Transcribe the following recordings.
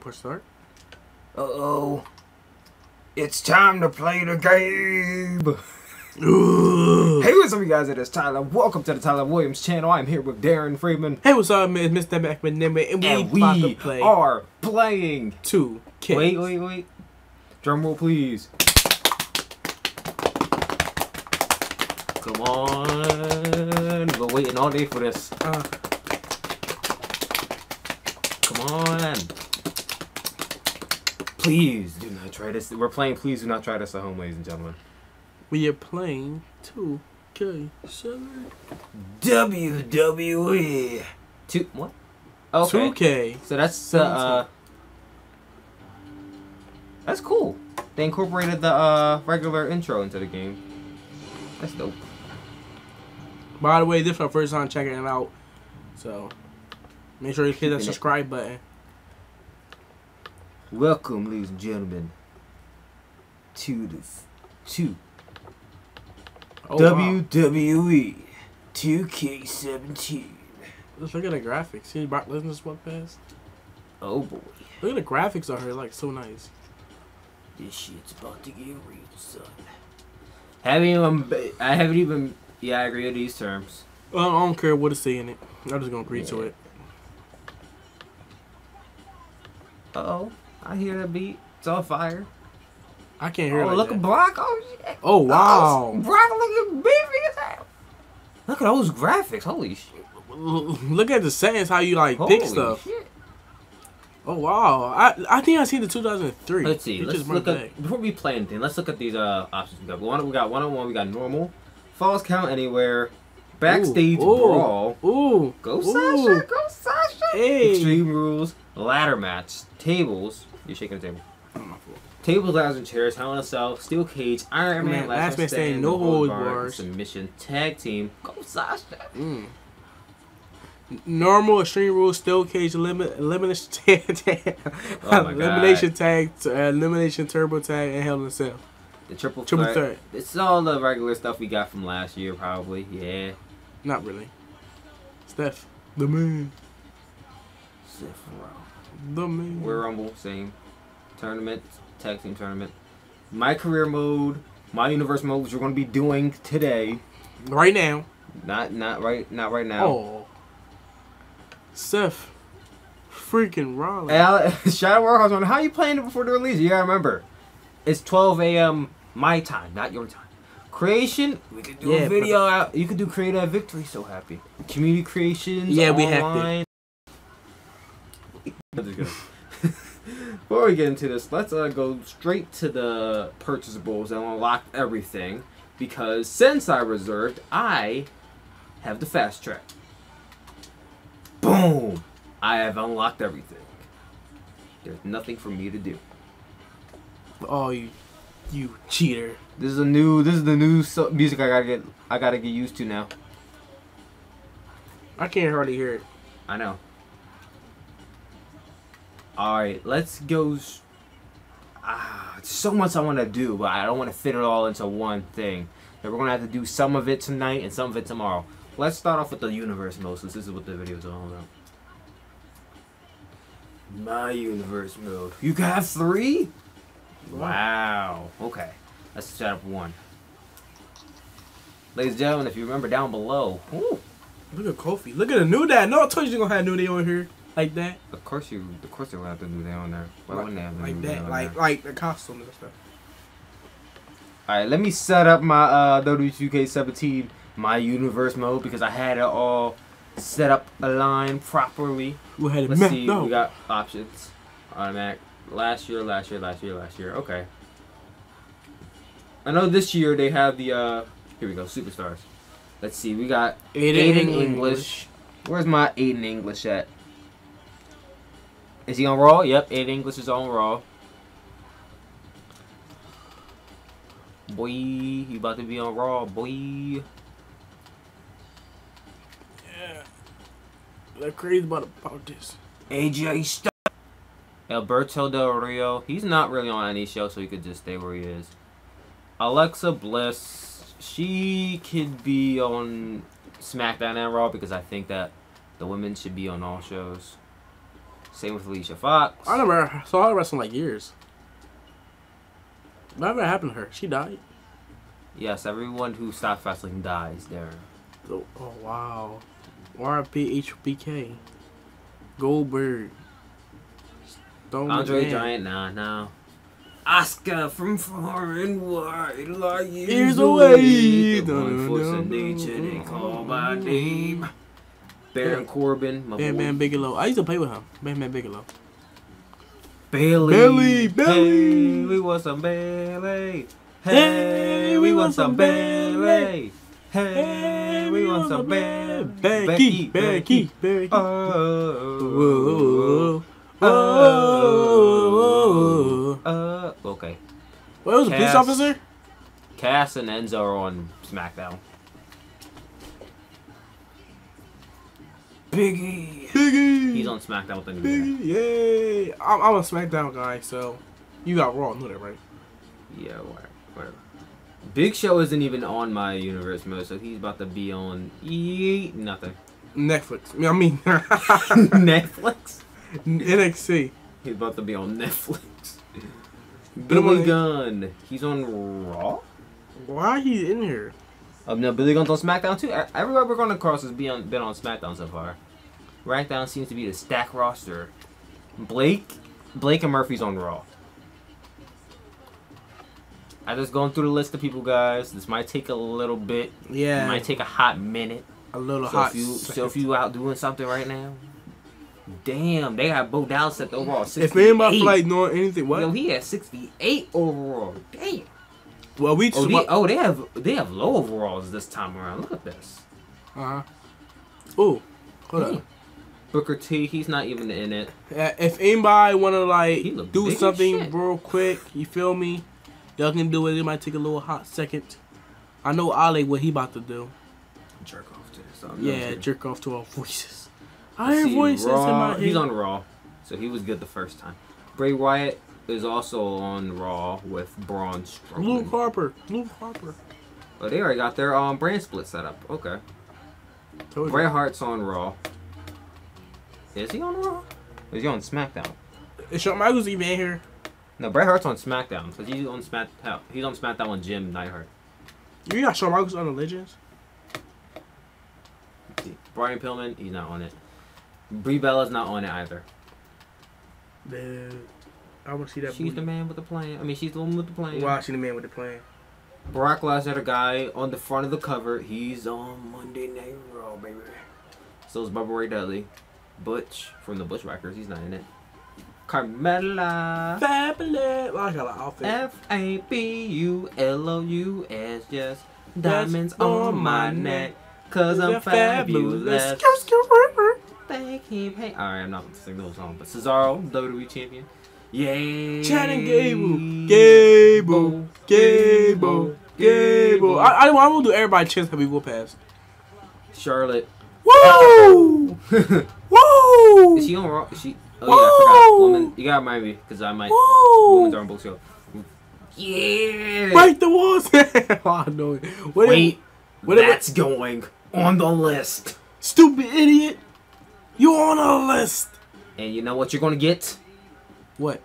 push start. Uh-oh. It's time to play the game. Hey, what's up, you guys? It is Tyler. Welcome to the Tyler Williams channel. I'm here with Darren Freeman. Hey, what's up, Mr. McManaman? And we are playing 2K. Wait. Drum roll, please. Come on. We've been waiting all day for this. Come on. Please do not try this. We're playing Please Do Not Try This at Home, ladies and gentlemen. We are playing 2K7. WWE. What? Okay. 2K. So that's that's cool. They incorporated the regular intro into the game. That's dope. By the way, this is our first time checking it out, so make sure you hit that subscribe button. Welcome, ladies and gentlemen, to this 2. Oh, WWE 2K17. Look at the graphics. See Brock Lesnar's sweatpants? Oh boy. Look at the graphics on her, like, so nice. This shit's about to get real, son. I haven't even yeah, I agree with these terms. Well, I don't care what it's saying it. I'm just gonna agree to it. Uh-oh. I hear that beat. It's on fire. I can't hear it. Oh, like look at Brock. Oh, shit. Oh, wow. Oh, Brock looking beefy as hell. Look at those graphics. Holy shit. Look at the settings, how you like pick stuff. Shit. Oh, wow. I think I seen the 2003. Let's see. Let's look at, before we play anything, let's look at these options we got. We got one-on-one. We got normal. Falls count anywhere. Backstage brawl. Ooh. Go Sasha. Go Sasha. Hey. Extreme rules. Ladder match. Tables. You're shaking the table. Tables, ladders, and chairs, Hell in a Cell, Steel Cage, Iron Man, Last Man Standing, No Holds Barred, Submission, Tag Team, Go Sasha. Mm. Normal, Extreme Rules, Steel Cage, Elimination Tag, Elimination Turbo Tag, and Hell in a Cell. The Triple Threat. It's all the regular stuff we got from last year, probably. Yeah. Not really. Steph, the man. Seth Rollins. The man. We're Rumble, same. Tournament. Tag team tournament, my career mode, my universe mode, which we're going to be doing today, right now. Not right now. Oh, Seth, freaking Rollins! Shadow Warhawks on how you playing it before the release? You gotta remember, it's 12 AM my time, not your time. Creation, we could do a video out. You could do create a victory. So happy community creations. Yeah, online. We have to. Before we get into this, let's go straight to the purchasables and unlock everything, because since I reserved, I have the fast track. Boom! I have unlocked everything. There's nothing for me to do. Oh, you cheater! This is a new. This is the new music I gotta get. I gotta get used to now. I can't hardly hear it. I know. Alright, let's go. So much I want to do, but I don't want to fit it all into one thing. We're going to have to do some of it tonight and some of it tomorrow. Let's start off with the universe mode, since this is what the video's all about. My universe mode. You got 3? Wow. Okay. Let's set up 1. Ladies and gentlemen, if you remember down below. Ooh, look at Kofi. Look at the New Day. No, I told you you're going to have New Day on here. Like that? Of course they would have to do that on there. Why wouldn't they have to do that? Like the costume and stuff. Alright, let me set up my WWE 2K17, my universe mode, because I had it all set up aligned properly. We had it. Let's see, we got options. Automatic. Last year. Okay. I know this year they have the here we go, superstars. Let's see, we got Aiden English. Where's my Aiden English at? Is he on Raw? Yep, Aiden English is on Raw. Boy, you about to be on Raw, boy. Yeah. They're crazy about this. AJ Styles. Alberto Del Rio. He's not really on any show, so he could just stay where he is. Alexa Bliss. She could be on SmackDown and Raw, because I think that the women should be on all shows. Same with Alicia Fox. I never saw her wrestle in like years. Whatever happened to her? She died. Yes, everyone who stops wrestling dies there. Oh, oh wow. R.I.P. HBK. Goldberg. Don't Andre the Giant, nah. Asuka from far and wide, like years away. The one force of nature they call by name. Baron Corbin, my Batman Bigelow. I used to play with him. Batman Bigelow. Bailey. Hey, we want some Bailey. Hey, we want some Bailey. Hey, we want some Bailey. Becky. Oh. Okay. What was a police officer? Cass and Enzo are on SmackDown. Biggie. He's on SmackDown with the New Day. Yay! I'm a SmackDown guy, so you got Raw, know that, right? Yeah, whatever. Big Show isn't even on my universe mode, so he's about to be on nothing. Netflix. I mean Netflix. NXT. He's about to be on Netflix. Billy Gunn. He's on Raw. Why he's in here? No, Billy Gunn's on SmackDown too. Everywhere we're going across has been on SmackDown so far. SmackDown seems to be the stack roster. Blake and Murphy's on Raw. I just going through the list of people, guys. This might take a little bit. Yeah. It might take a hot minute. A little hot. So if you out doing something right now, damn, they got Bo Dallas at the overall 68. If anybody like knowing anything, what? Yo, he had 68 overall. Damn. Well, we just they have low overalls this time around. Look at this. Oh, hold up. Booker T, he's not even in it. If anybody want to like do something real quick, you feel me? Y'all can do it. It might take a little hot second. I know Ali what he about to do. Jerk off to this. Yeah, jerk off to our voices. I hear voices in my head. He's on Raw, so he was good the first time. Bray Wyatt is also on Raw with Braun Strowman. Luke Harper. Oh, they already got their brand split set up. Okay. Bret Hart's on Raw. Is he on Raw? Or is he on SmackDown? Is Shawn Michaels even in here? No, Bret Hart's on SmackDown because he's on SmackDown. He's on SmackDown with Jim Neidhart. You got Shawn Michaels on the Legends. Brian Pillman, he's not on it. Brie Bella's not on it either. I want to see that. She's the man with the plan. I mean, she's the one with the plan. Wow, she's the man with the plan. Brock Lesnar, the guy on the front of the cover, he's on Monday Night Raw, baby. So is Bubba Ray Dudley. Butch from the Bushwhackers, he's not in it. Carmella. Fabulous. Well, I got an outfit. F-A-B-U-L-O-U-S, yes. Diamonds on my neck, because I'm fabulous. Thank him. Hey. Alright, I'm not going to sing the whole song, but Cesaro, WWE Champion. Yay! Chad and Gable. I won't do everybody chance that we will pass. Charlotte. Woo! Woo! Is she on Raw? Is she? Oh yeah, I forgot. Woman, you gotta remind me because I might. Woo! Women's on both show. Yeah! Break the walls! Oh no! Wait, that's going on the list. Stupid idiot! You're on a list. And you know what you're gonna get? What?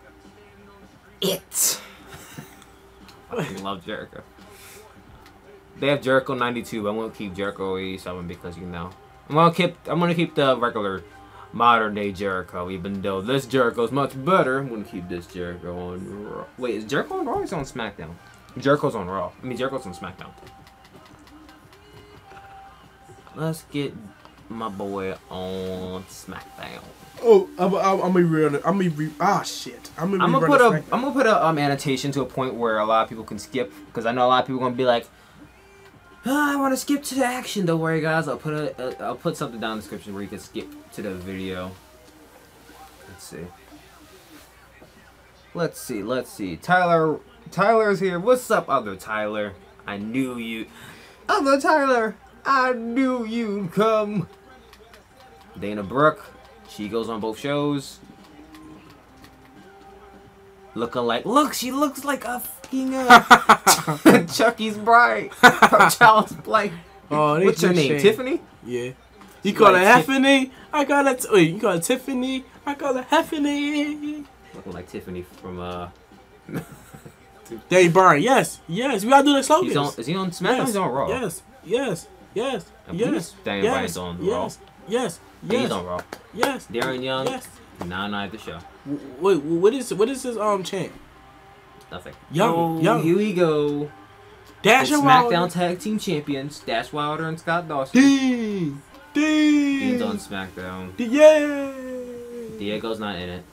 It. I love Jericho. They have Jericho 92, but I won't keep Jericho 87 because you know. I'm gonna keep the regular modern day Jericho, even though this Jericho's much better. I'm gonna keep this Jericho on Raw. Wait, is Jericho on Raw or is he on SmackDown? Jericho's on Raw. I mean Jericho's on SmackDown. Let's get my boy on SmackDown. Oh, I'm gonna put an annotation to a point where a lot of people can skip because I know a lot of people are gonna be like, oh, I want to skip to the action. Don't worry, guys. I'll put I'll put something down in the description where you can skip to the video. Let's see. Tyler's here. What's up, other Tyler? I knew you, other Tyler. I knew you'd come. Dana Brooke. She goes on both shows. She looks like a fucking Chucky's bride from Child's Play. Oh, what's her name? Tiffany? Yeah. You call her Tiffany? I call her Tiffany. I call it Heffany. Looking like Tiffany from Dave Byrne. Yes, yes. We gotta do the slogans. He's on, is he on SmackDown? Yes. He's on Raw. Yes, yes, yes, and yes. Daniel Bryan's on Raw. Yes, yes. He's on Raw. Yes. Darren Young. Yes. Nine at the show. Wait, what is his chant? Nothing. Young. Here we go. Dash and SmackDown Tag Team Champions Dash Wilder and Scott Dawson. Dean's on SmackDown. Yeah. Diego's not in it.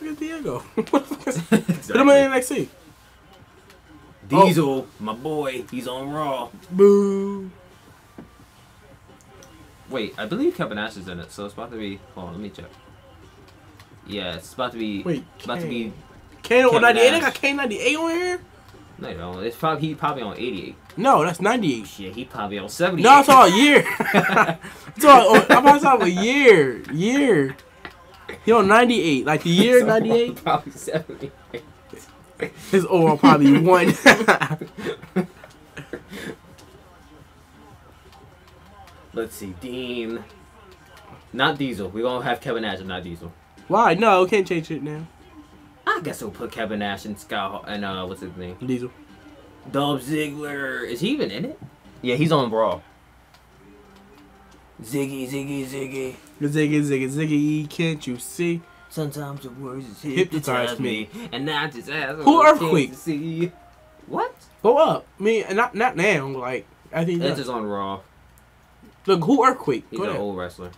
Look at Diego. Put him in NXT. Diesel, my boy, he's on Raw. Boo. Wait, I believe Kevin Nash is in it, so it's about to be. Hold on, let me check. Yeah, it's about to be. Wait, about to be. Kane 98. I got Kane 98 on here. No, you don't. It's probably, he probably on 88. No, that's 98. Shit, he probably on 78. No, it's all a year. It's all, I'm talking about a year. Year. He on 98. Like the year 98. Probably 78. His overall probably 1. Let's see, Dean. Not Diesel. We gonna have Kevin Nash, not Diesel. Why? No, can't change it now. I guess we'll put Kevin Nash and Scott and what's his name? Diesel. Dolph Ziggler. Is he even in it? Yeah, he's on Raw. Ziggy. Ziggy, can't you see? Sometimes the words is hypnotize me, and I just ask. Who Earthquake? See what? Go up. I mean, not now. Like I think that's just on Raw. Look, who Earthquake? He's an old wrestler.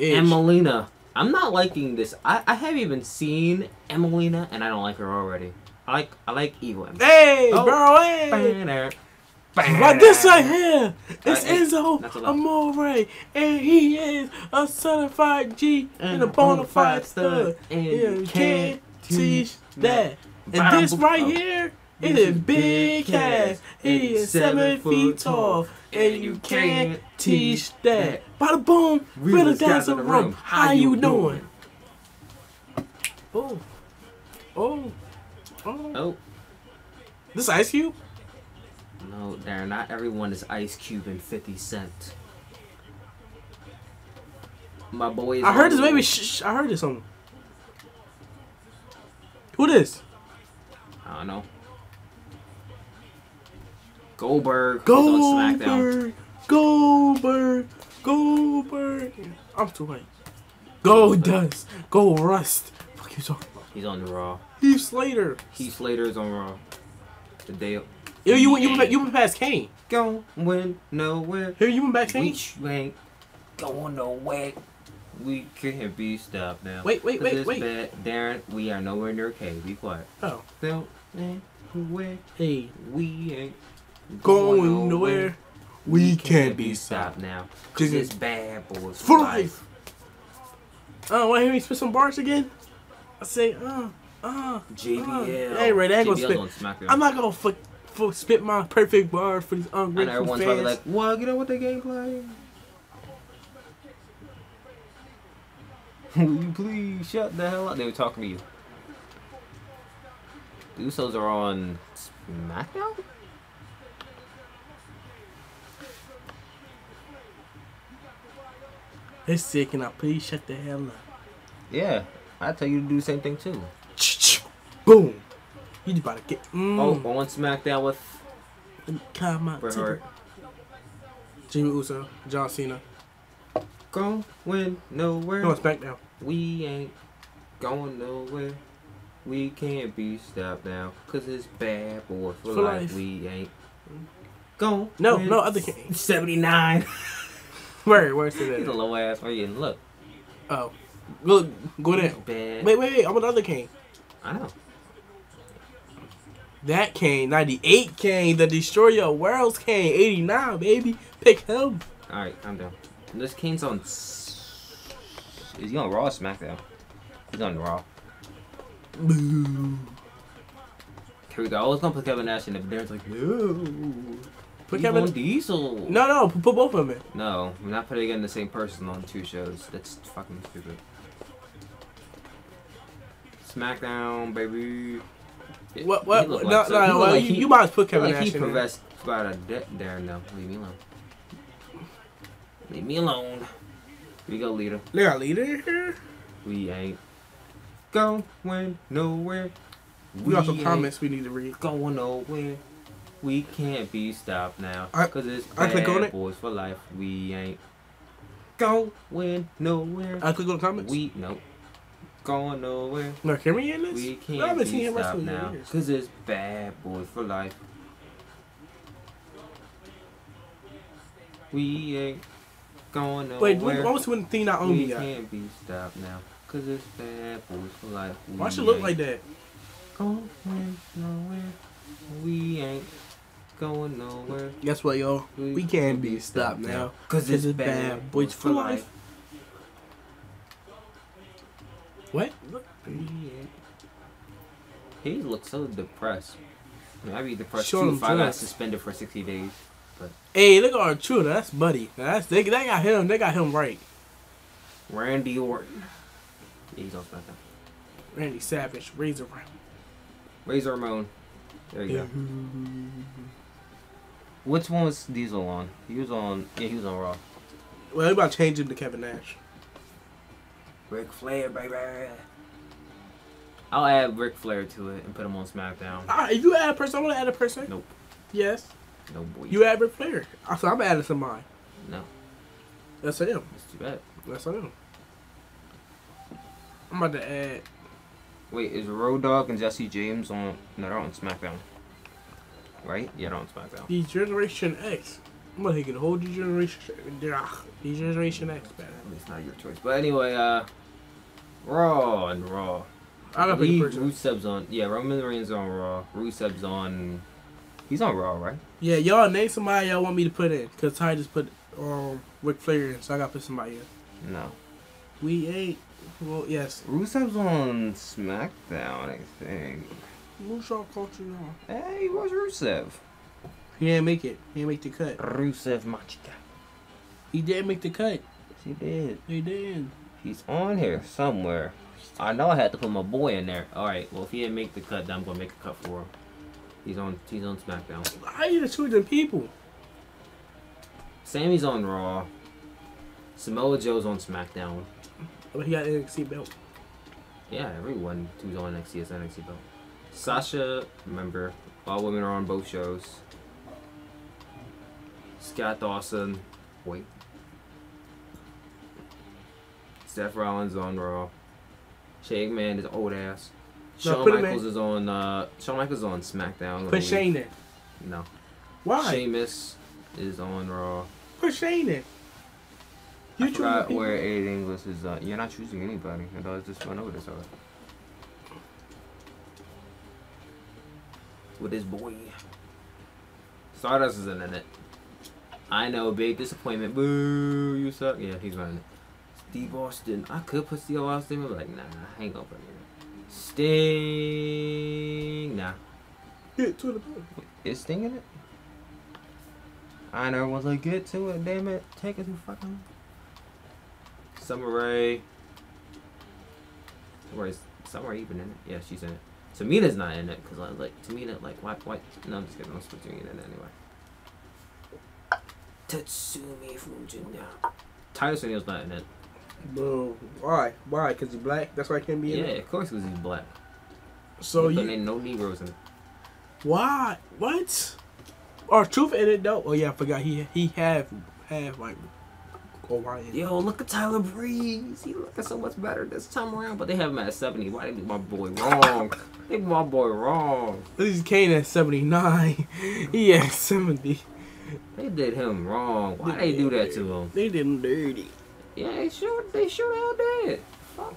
And Melina. I'm not liking this. I haven't even seen Emelina, and I don't like her already. I like Evelyn. Hey, bro, hey! Like this right here, it's Enzo Amore, and he is a certified G and a bona fide stud. And you can't teach that. And this right here, it is Big Cass. He is 7 feet tall. And you can't teach that. By the boom, really dance in the room. How you doing? Oh. This Ice Cube? No, there. Not everyone is Ice Cube and 50 Cent. My boy. I heard this. Maybe I heard this song. Who this? I don't know. Goldberg. He's on SmackDown. Goldberg. I'm too late. Goldust. Gold Rust. Fuck you talking about? He's on Raw. Heath Slater. Heath Slater is on Raw. The day. Yo, you went past Kane. Going nowhere. Here you went back Kane. We ain't going nowhere. We can't be stopped now. Wait. Darren, we are nowhere near Kane. Be quiet. Oh. Hey, we ain't going nowhere. We can't be stopped now. Cause it's bad boys for life. Wanna hear me spit some bars again? I say, JBL. Hey, right, I ain't gonna spit. I'm not gonna spit my perfect bar for these ungrateful fans. And everyone's probably like, well, you know what the game's like. Will you please shut the hell up? They were talking to you. The Usos are on SmackDown? They said, can I please shut the hell up? Yeah, I tell you to do the same thing too. Boom! You just about to get. On SmackDown with. Bret Hart. Jimmy Uso, John Cena. Going nowhere. No, it's SmackDown. We ain't going nowhere. We can't be stopped now, cause it's bad boy for life. We ain't going. No, other King. 79. Where's the he's a low ass. Where you look? Oh, look, go down. Wait. I'm another King. I know. That King, 98 King, the Destroyer of Worlds King, 89 baby. Pick him. All right, I'm down. This King's on. Is he on Raw or SmackDown? He's on Raw. Boo. Here we go. I was gonna put Kevin Nash in it, but Darren's like, no. Put Kevin on Diesel. No, put both of them in. No, we're not putting in the same person on two shows. That's fucking stupid. SmackDown, baby. What? No, like, so no. Like you might put Kevin Nash in. He professed about a debt, Darren. No, leave me alone. We got leader. They got leader here? We ain't going nowhere. We got some comments we need to read. Going nowhere. We can't be stopped now. Because it's bad boys for life. We ain't going nowhere. I click on the comments? We, nope. Going nowhere. No, can we hear this? We can't be stopped now. Because it's bad boys for life. We ain't going nowhere. Wait, what was one thing I owned? We can't be stopped now. Because it's bad boys for life. Why should it look like that? Going nowhere. We ain't going nowhere. Guess what, yo? We can't be stopped now. Because it's bad boys for life. What? He looks so depressed. I'd be depressed too if I got suspended for 60 days. But. Hey, look at our true. That's Buddy. That's they got him. They got him right. Randy Orton. Yeah, he's on SmackDown. Randy Savage. Razor Ramon. Razor Ramon. There you go. Which one was Diesel on? He was on. Yeah, he was on Raw. Well, they're about to change him to Kevin Nash. Ric Flair, baby. I'll add Ric Flair to it and put him on SmackDown. If you add a person, I want to add a person. Nope. Yes. No boy. You add Ric Flair. So I'm adding some mine. No. That's him. That's too bad. That's him. I'm about to add. Wait, is Road Dogg and Jesse James on? No, they're on SmackDown. Right? Yeah, they're on SmackDown. D-Generation X. I'm gonna take a whole D-Generation X back. It's not your choice. But anyway, Raw and Raw. I gotta pick a person. Rusev's on. Yeah, Roman Reigns on Raw. Rusev's on. He's on Raw, right? Yeah, y'all name somebody y'all want me to put in. Because Ty just put Ric Flair in, so I gotta put somebody in. No. We ain't. Well, yes. Rusev's on SmackDown, I think. Who's y'all culture now? Hey, he was Rusev. He didn't make it. He didn't make the cut. Rusev Machika. He didn't make the cut. He did. He did. He's on here somewhere. I know I had to put my boy in there. Alright, well, if he didn't make the cut, then I'm going to make a cut for him. He's on SmackDown. How are you the two people? Sammy's on Raw. Samoa Joe's on SmackDown. But he got NXT belt. Yeah, everyone who's on NXT has NXT belt. Sasha, remember, all women are on both shows. Scott Dawson, wait. Seth Rollins on Raw. Shane McMahon is old ass. Shawn Michaels is on SmackDown. Put Shane in. No. Why? Sheamus is on Raw. Put Shane in. I forgot where Aiden English is. You're not choosing anybody. I was just going over this already. With his boy. Stardust isn't in it. I know, big disappointment. Boo, you suck. Yeah, he's running it. Steve Austin. I could put Steve Austin, but like, nah, I ain't gonna put him in it. Sting. Nah. Get to the point. Is Sting in it? I know, everyone's like, get to it, damn it. Take it to fucking. Summer Rae even in it? Yeah, she's in it. Tamina's not in it, because I was like, Tamina, like, why? No, I'm just kidding. I'm supposed to be in it anyway. Tatsumi Fujina. Titus O'Neil's not in it. Bro, why? Why? Because he's black? That's why he can't be in it? Yeah, of course, because he's black. So you... ain't no Negroes in it. Why? What? Or Truth in it, though? Oh, yeah, I forgot. He have like... Yo, look at Tyler Breeze. He looking so much better this time around, but they have him at 70. Why they do my boy wrong? They do my boy wrong. This is Kane at 79. He at 70. They did him wrong. Why they do that to him? They did him dirty. Yeah, they sure all dead. Fuck.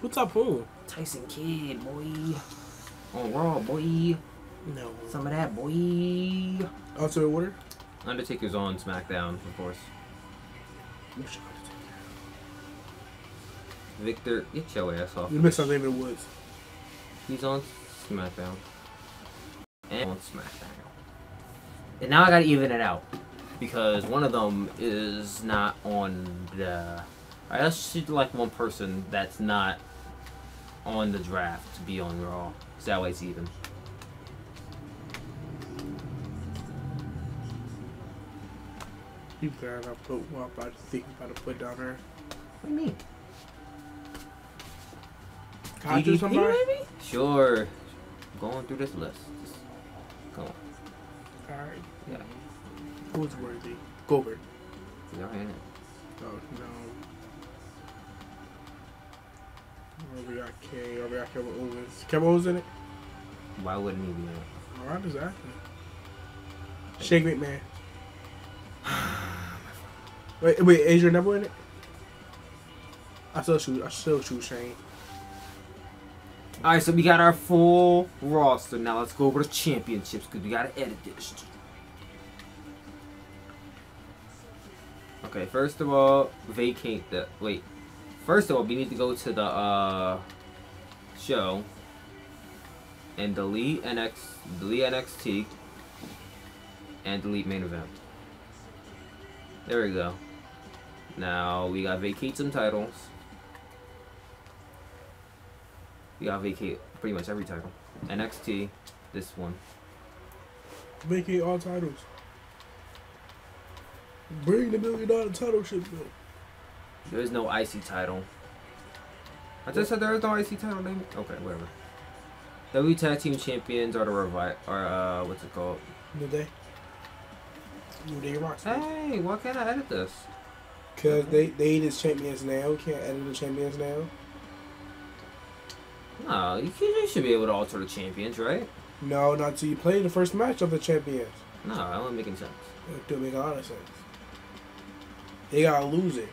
Who top who? Tyson Kidd, boy. On Raw, boy. No. Some of that, boy. Also the water? Undertaker's on SmackDown, of course. Victor, get your ass off. You missed on David Woods. He's on SmackDown. And on SmackDown. And now I gotta even it out. Because one of them is not on the... I just should like one person that's not on the draft to be on Raw. So that way it's even. You better not put one I'm about to put down there. What do you mean? Conjure somebody? Maybe? Sure. Going through this list. Just go on. Alright. Yeah. Who's worthy? Goldberg. Y'all in it. Oh, no. Over here, I can't. Over here, Kevin Owens. Kevin Owens in it? Why wouldn't he be in it? Alright, just asking. Shane McMahon. Wait, Adrian never in it? I still choose Shane. Alright, so we got our full roster. Now let's go over the championships because we gotta edit this. Okay, first of all, vacate the wait. First of all, we need to go to the show and delete NXT and delete main event. There we go. Now we gotta vacate some titles. We gotta vacate pretty much every title. NXT, this one. Vacate all titles. Bring the $1 million title shit though. There is no IC title. I just said there is no IC title name. Okay, whatever. WWE Tag Team Champions are the revive or what's it called? New Day. New Day Rocks. Hey, why can't I edit this? Cause they is champions now. We can't edit the champions now. No, you should be able to alter the champions, right? No, not till you play the first match of the champions. No, that wouldn't make any sense. It don't make a lot of sense. They gotta lose it.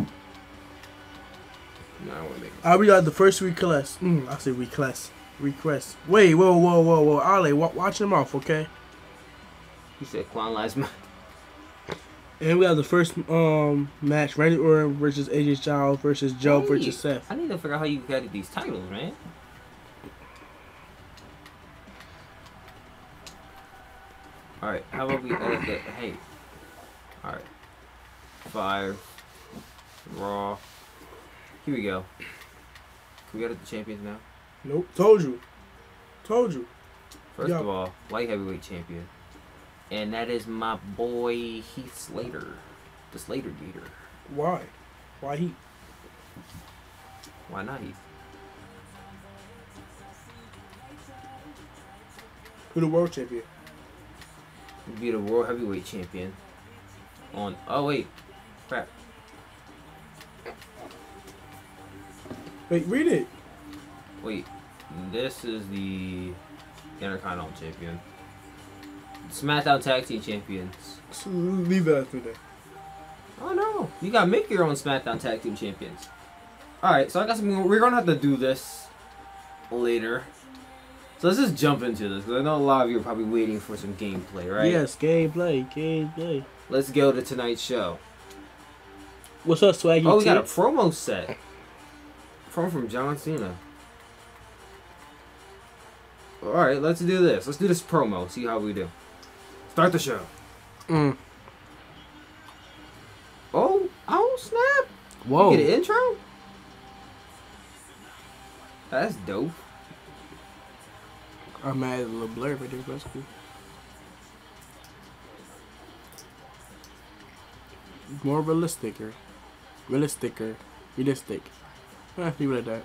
No, I wouldn't make it. I realized the first request. I say request. Request. Wait, whoa. Ale, watch your mouth, okay? You said quantize my. And we have the first match, Randy Orton versus AJ Styles versus Joe versus Seth. I need to figure out how you got these titles, man. Alright, how about we edit the... Hey. Alright. 5. Raw. Here we go. Can we edit the champions now? Nope. Told you. First of all, light heavyweight champion. And that is my boy Heath Slater. The Slater Gator. Why? Why Heath? Why not Heath? Who the world champion? Would be the world heavyweight champion. On oh wait, crap. Wait, read it. Wait, this is the Intercontinental champion. SmackDown Tag Team champions. So leave that after that. Oh no, you gotta make your own SmackDown Tag Team champions. All right, so I got something. We're gonna have to do this later. So let's just jump into this, because I know a lot of you are probably waiting for some gameplay, right? Yes, gameplay. Let's go to tonight's show. What's up, Swaggy? Oh, we got a promo set. Promo from John Cena. Alright, let's do this. Let's do this promo, see how we do. Start the show. Oh, snap. Whoa. You get an intro? That's dope. I'm mad at a little blur, but that's cool. More realistic. I have people like that.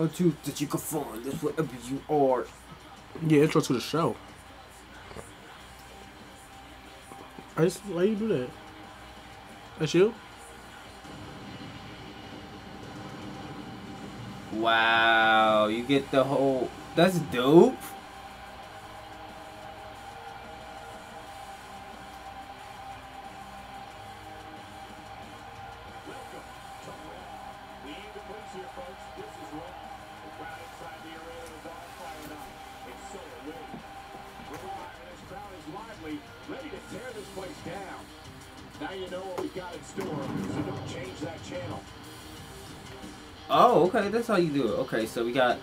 A truth that you can find, that's whatever you are. Yeah, intro to the show. I just, why you do that? That's you? Wow, you get the whole, that's dope. Okay, that's how you do it. Okay, so we got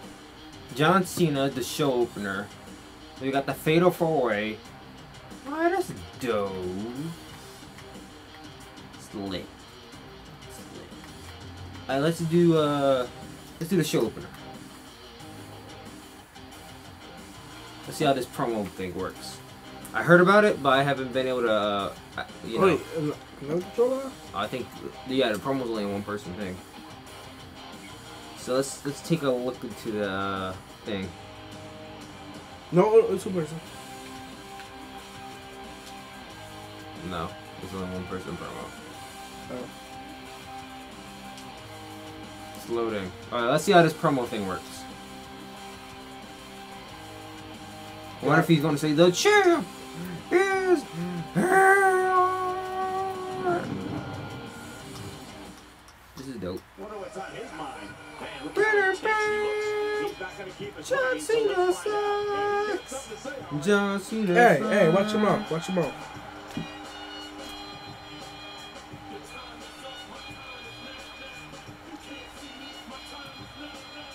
John Cena, the show opener. We got the Fatal 4-Way. Alright, that's dope. It's lit. Alright, let's do the show opener. Let's see how this promo thing works. I heard about it, but I haven't been able to, you know. Wait, no controller? I think, yeah, the promo's only one person thing. So let's take a look into the thing. No, it's one person. No, it's only one person promo. Oh. It's loading. Alright, let's see how this promo thing works. I wonder if he's going to say, the champ is here. This is dope. Wonder what's on his mind. John Cena sucks. John Cena sucks. Hey, watch him out. Watch him out.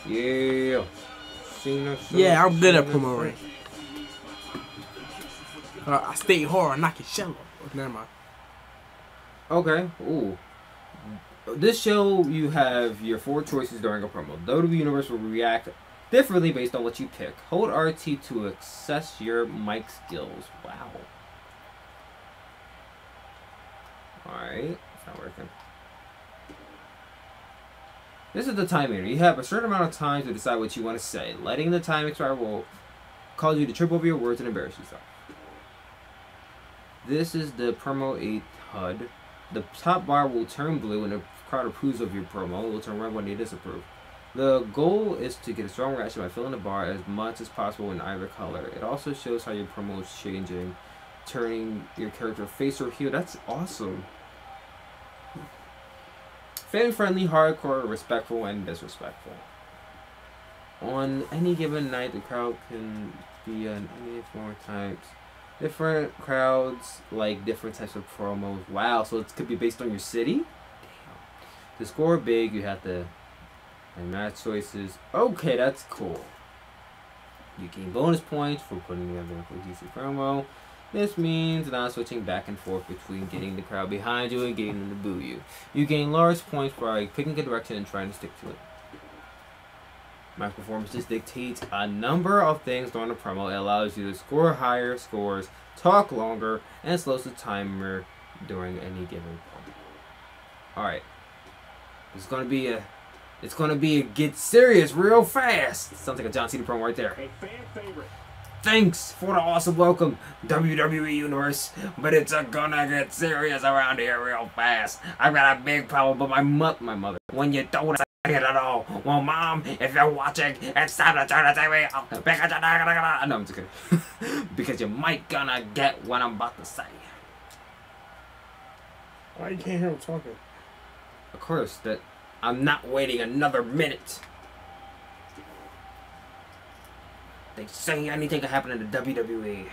Yeah. Cena sucks. Yeah, I'm good at promoting. I stayed hard and knocked his shell off. Never mind. Okay. Ooh. This show, you have your four choices during a promo. WWE Universe will react differently based on what you pick. Hold RT to access your mic skills. Wow. Alright. It's not working. This is the time meter. You have a certain amount of time to decide what you want to say. Letting the time expire will cause you to trip over your words and embarrass yourself. This is the promo 8 HUD. The top bar will turn blue and the crowd approves of your promo. It will turn red when they disapprove. The goal is to get a strong reaction by filling the bar as much as possible in either color. It also shows how your promo is changing, turning your character face or heel. That's awesome. Fan-friendly, hardcore, respectful, and disrespectful. On any given night, the crowd can be on any four times. Different crowds like different types of promos. Wow, so it could be based on your city? Damn. To score big, you have to match choices. Okay, that's cool. You gain bonus points for putting together a cohesive promo. This means not switching back and forth between getting the crowd behind you and getting them to boo you. You gain large points by picking a direction and trying to stick to it. My performances dictates a number of things during the promo. It allows you to score higher scores, talk longer, and slows the timer during any given promo. Alright. It's gonna be a get serious real fast. Sounds like a John Cena promo right there. A fan favorite. Thanks for the awesome welcome, WWE Universe, but it's gonna get serious around here real fast. I've got a big problem, but my mother. When you don't it at all. Well, Mom, if you're watching, it's time to turn the TV off. No, I'm just kidding. Because you might gonna get what I'm about to say. Why you can't hear him talking? Of course, that I'm not waiting another minute. They say anything can happen in the WWE.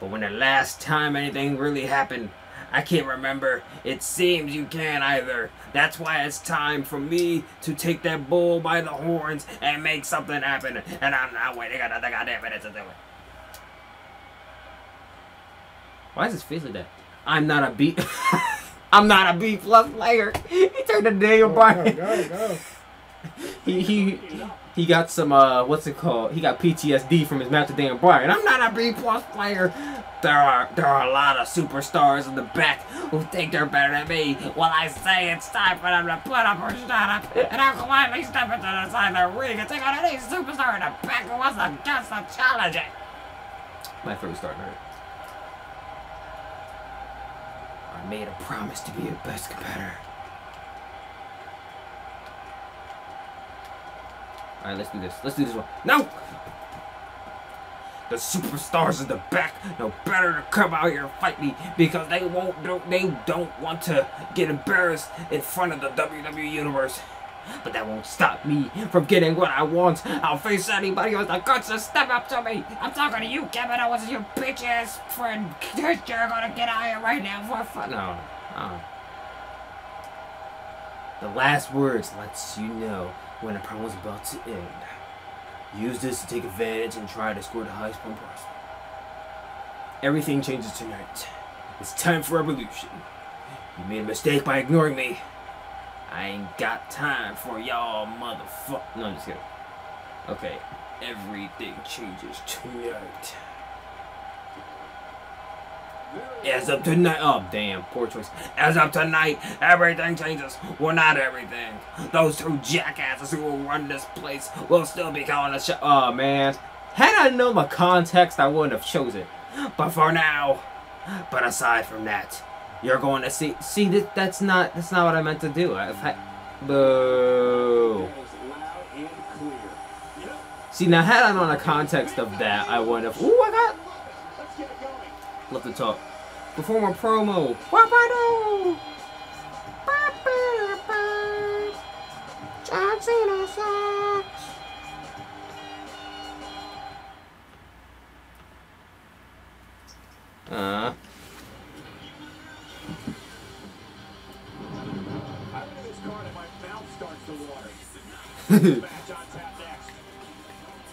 But when the last time anything really happened, I can't remember. It seems you can't either. That's why it's time for me to take that bull by the horns and make something happen. And I'm not waiting another goddamn minute to do it. Why is his face like that? I'm not a B plus player. He turned a nail bar. He got some what's it called? He got PTSD from his match with Dan Bryan. I'm not a B plus player. There are a lot of superstars in the back who think they're better than me. Well, I say it's time for them to put up or shut up, and I'll quietly step into the side of the ring and take on any superstar in the back who wants to guess the challenge. My throat's starting to hurt. I made a promise to be your best competitor. Alright, let's do this. Let's do this one. No! The superstars in the back know better to come out here and fight me because they don't want to get embarrassed in front of the WWE Universe. But that won't stop me from getting what I want. I'll face anybody with the guts to step up to me. I'm talking to you, Kevin. I wasn't your bitch ass friend. You're gonna get out here right now for fun. No, no. The last words lets you know when the promo is about to end. Use this to take advantage and try to score the highest point possible. Everything changes tonight. It's time for revolution. You made a mistake by ignoring me. I ain't got time for y'all motherfuck. No, I'm just kidding. Okay, everything changes tonight. As of tonight, oh damn, poor choice. As of tonight, everything changes. Well, not everything. Those two jackasses who will run this place will still be calling the show. Oh man, had I known the context, I wouldn't have chosen. But for now, but aside from that, you're going to see. See, that's not what I meant to do. Boo. See, now had I known the context of that, I would have. Ooh, I got. Love to talk. Perform a promo. John Cena sucks. I leave this card and my mouth starts to water. Match on tap next.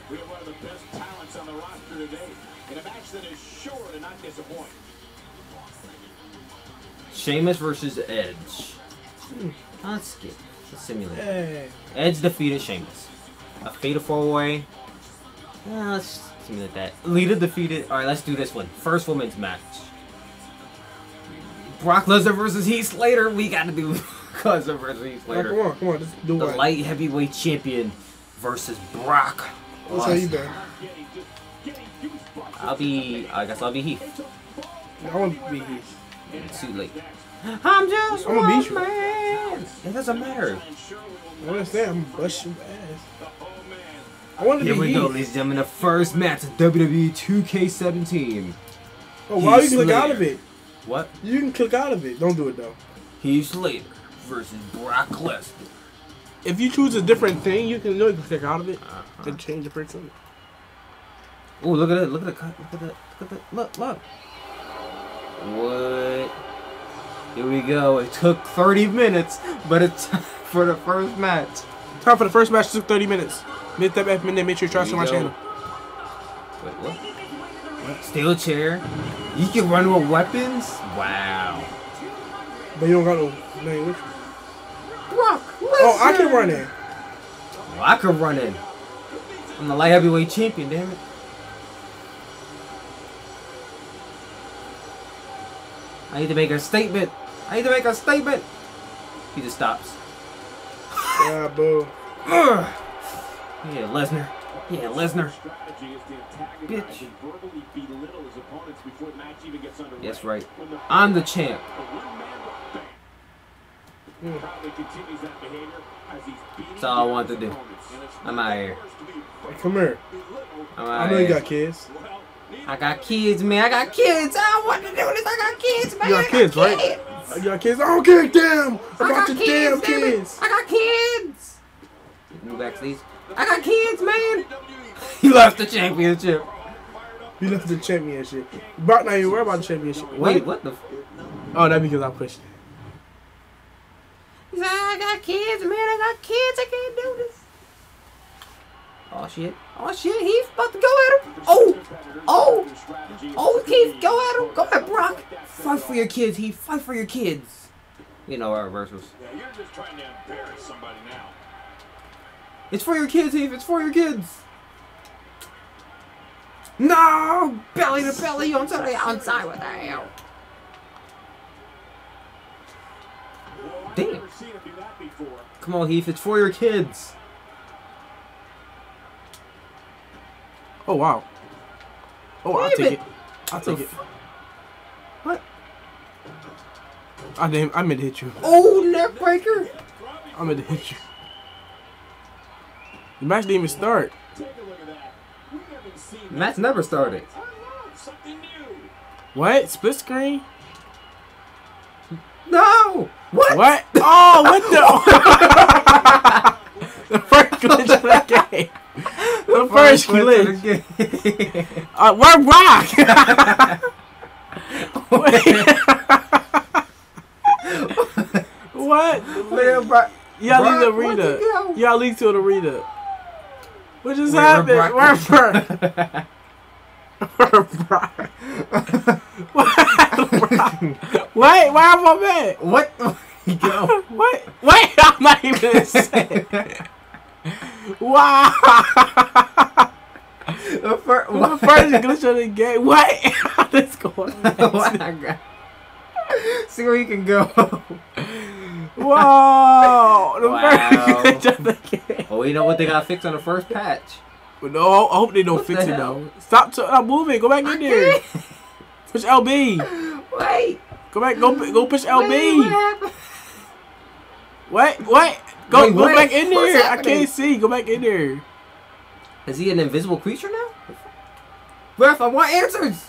We have one of the best talents on the roster today, in a match that is sure to not disappoint. Sheamus versus Edge. Let's get the simulator. Hey. Edge defeated Sheamus. A fatal four-way. Let's simulate that. Lita defeated. Alright, let's do this one. First women's match. Brock Lesnar versus Heath Slater. We gotta do Brock Lesnar versus Heath Slater. Come on, come on. Let's do the light heavyweight champion versus Brock Lesnar. How you been? I guess I'll be Heath. I want to be Heath. It's too late. I'm just one man. It doesn't matter. I understand. I'm busting ass. I want to be Heath. Here we go, ladies and gentlemen. The first match of WWE 2K17. Oh, why you click out of it? What? You can click out of it. Don't do it though. Heath Slater versus Brock Lesnar. If you choose a different thing, you can click out of it and change the person. Oh, look at it! Look at the cut! Look! What? Here we go. It took 30 minutes, but it's time for the first match. Time for the first match took 30 minutes. Mid that F minute, make sure you try to my channel. Wait, what? Steel chair? You can run with weapons? Wow. But you don't got no name with you. Brock, listen. Oh, I can run in. Well, I can run in. I'm the light heavyweight champion, damn it. I need to make a statement. He just stops. Yeah, boo. Yeah, Lesnar. Bitch. Yes, right. I'm the champ. That's all I want to do. I'm out of here. Hey, come here. I know you got kids. I got kids, man. I got kids. I don't want to do this. I got kids, man. You got kids, right? I got kids. I don't care, damn. I got your damn kids. I got kids. Move back, please. I got kids, man. He left the championship. Brock, now you worry about the championship. Wait, what the? Oh, that's because I pushed. He's like, I got kids, man. I got kids. I can't do this. Oh shit! Oh shit! He's about to go at him! Oh, Keith! Go at him! Go at Brock! Fight for your kids, Heath! Fight for your kids! You know our reversals. Yeah, you're just trying to embarrass somebody now. It's for your kids, Heath! It's for your kids! No! Belly to belly on the outside with that. Damn! Come on, Heath! It's for your kids! Oh wow! Oh, I'll take it. I'll take it. What? I meant to hit you. Oh, neckbreaker! I meant to hit you. The match didn't even start. The match never started. What? Split screen? No! What? What? Oh, what the? The first glitch of that game. The first glitch. We're Brock. What? Y'all leave the arena. Y'all leave to the arena. What just happened? We're Brock. What? Wait, why am I back? What? What? Wait, I'm not even saying. Wow! The first glitch of the game. What? Let's go. See where you can go. Whoa! The first glitch of the game. Oh, you know what they got fixed on the first patch? No, I hope they don't fix it though. Stop moving. Go back in there. Push LB. Wait. Go back. Go push LB. Wait, what? Go back in there. I can't see. Go back in there. Is he an invisible creature now? Ref, I want answers.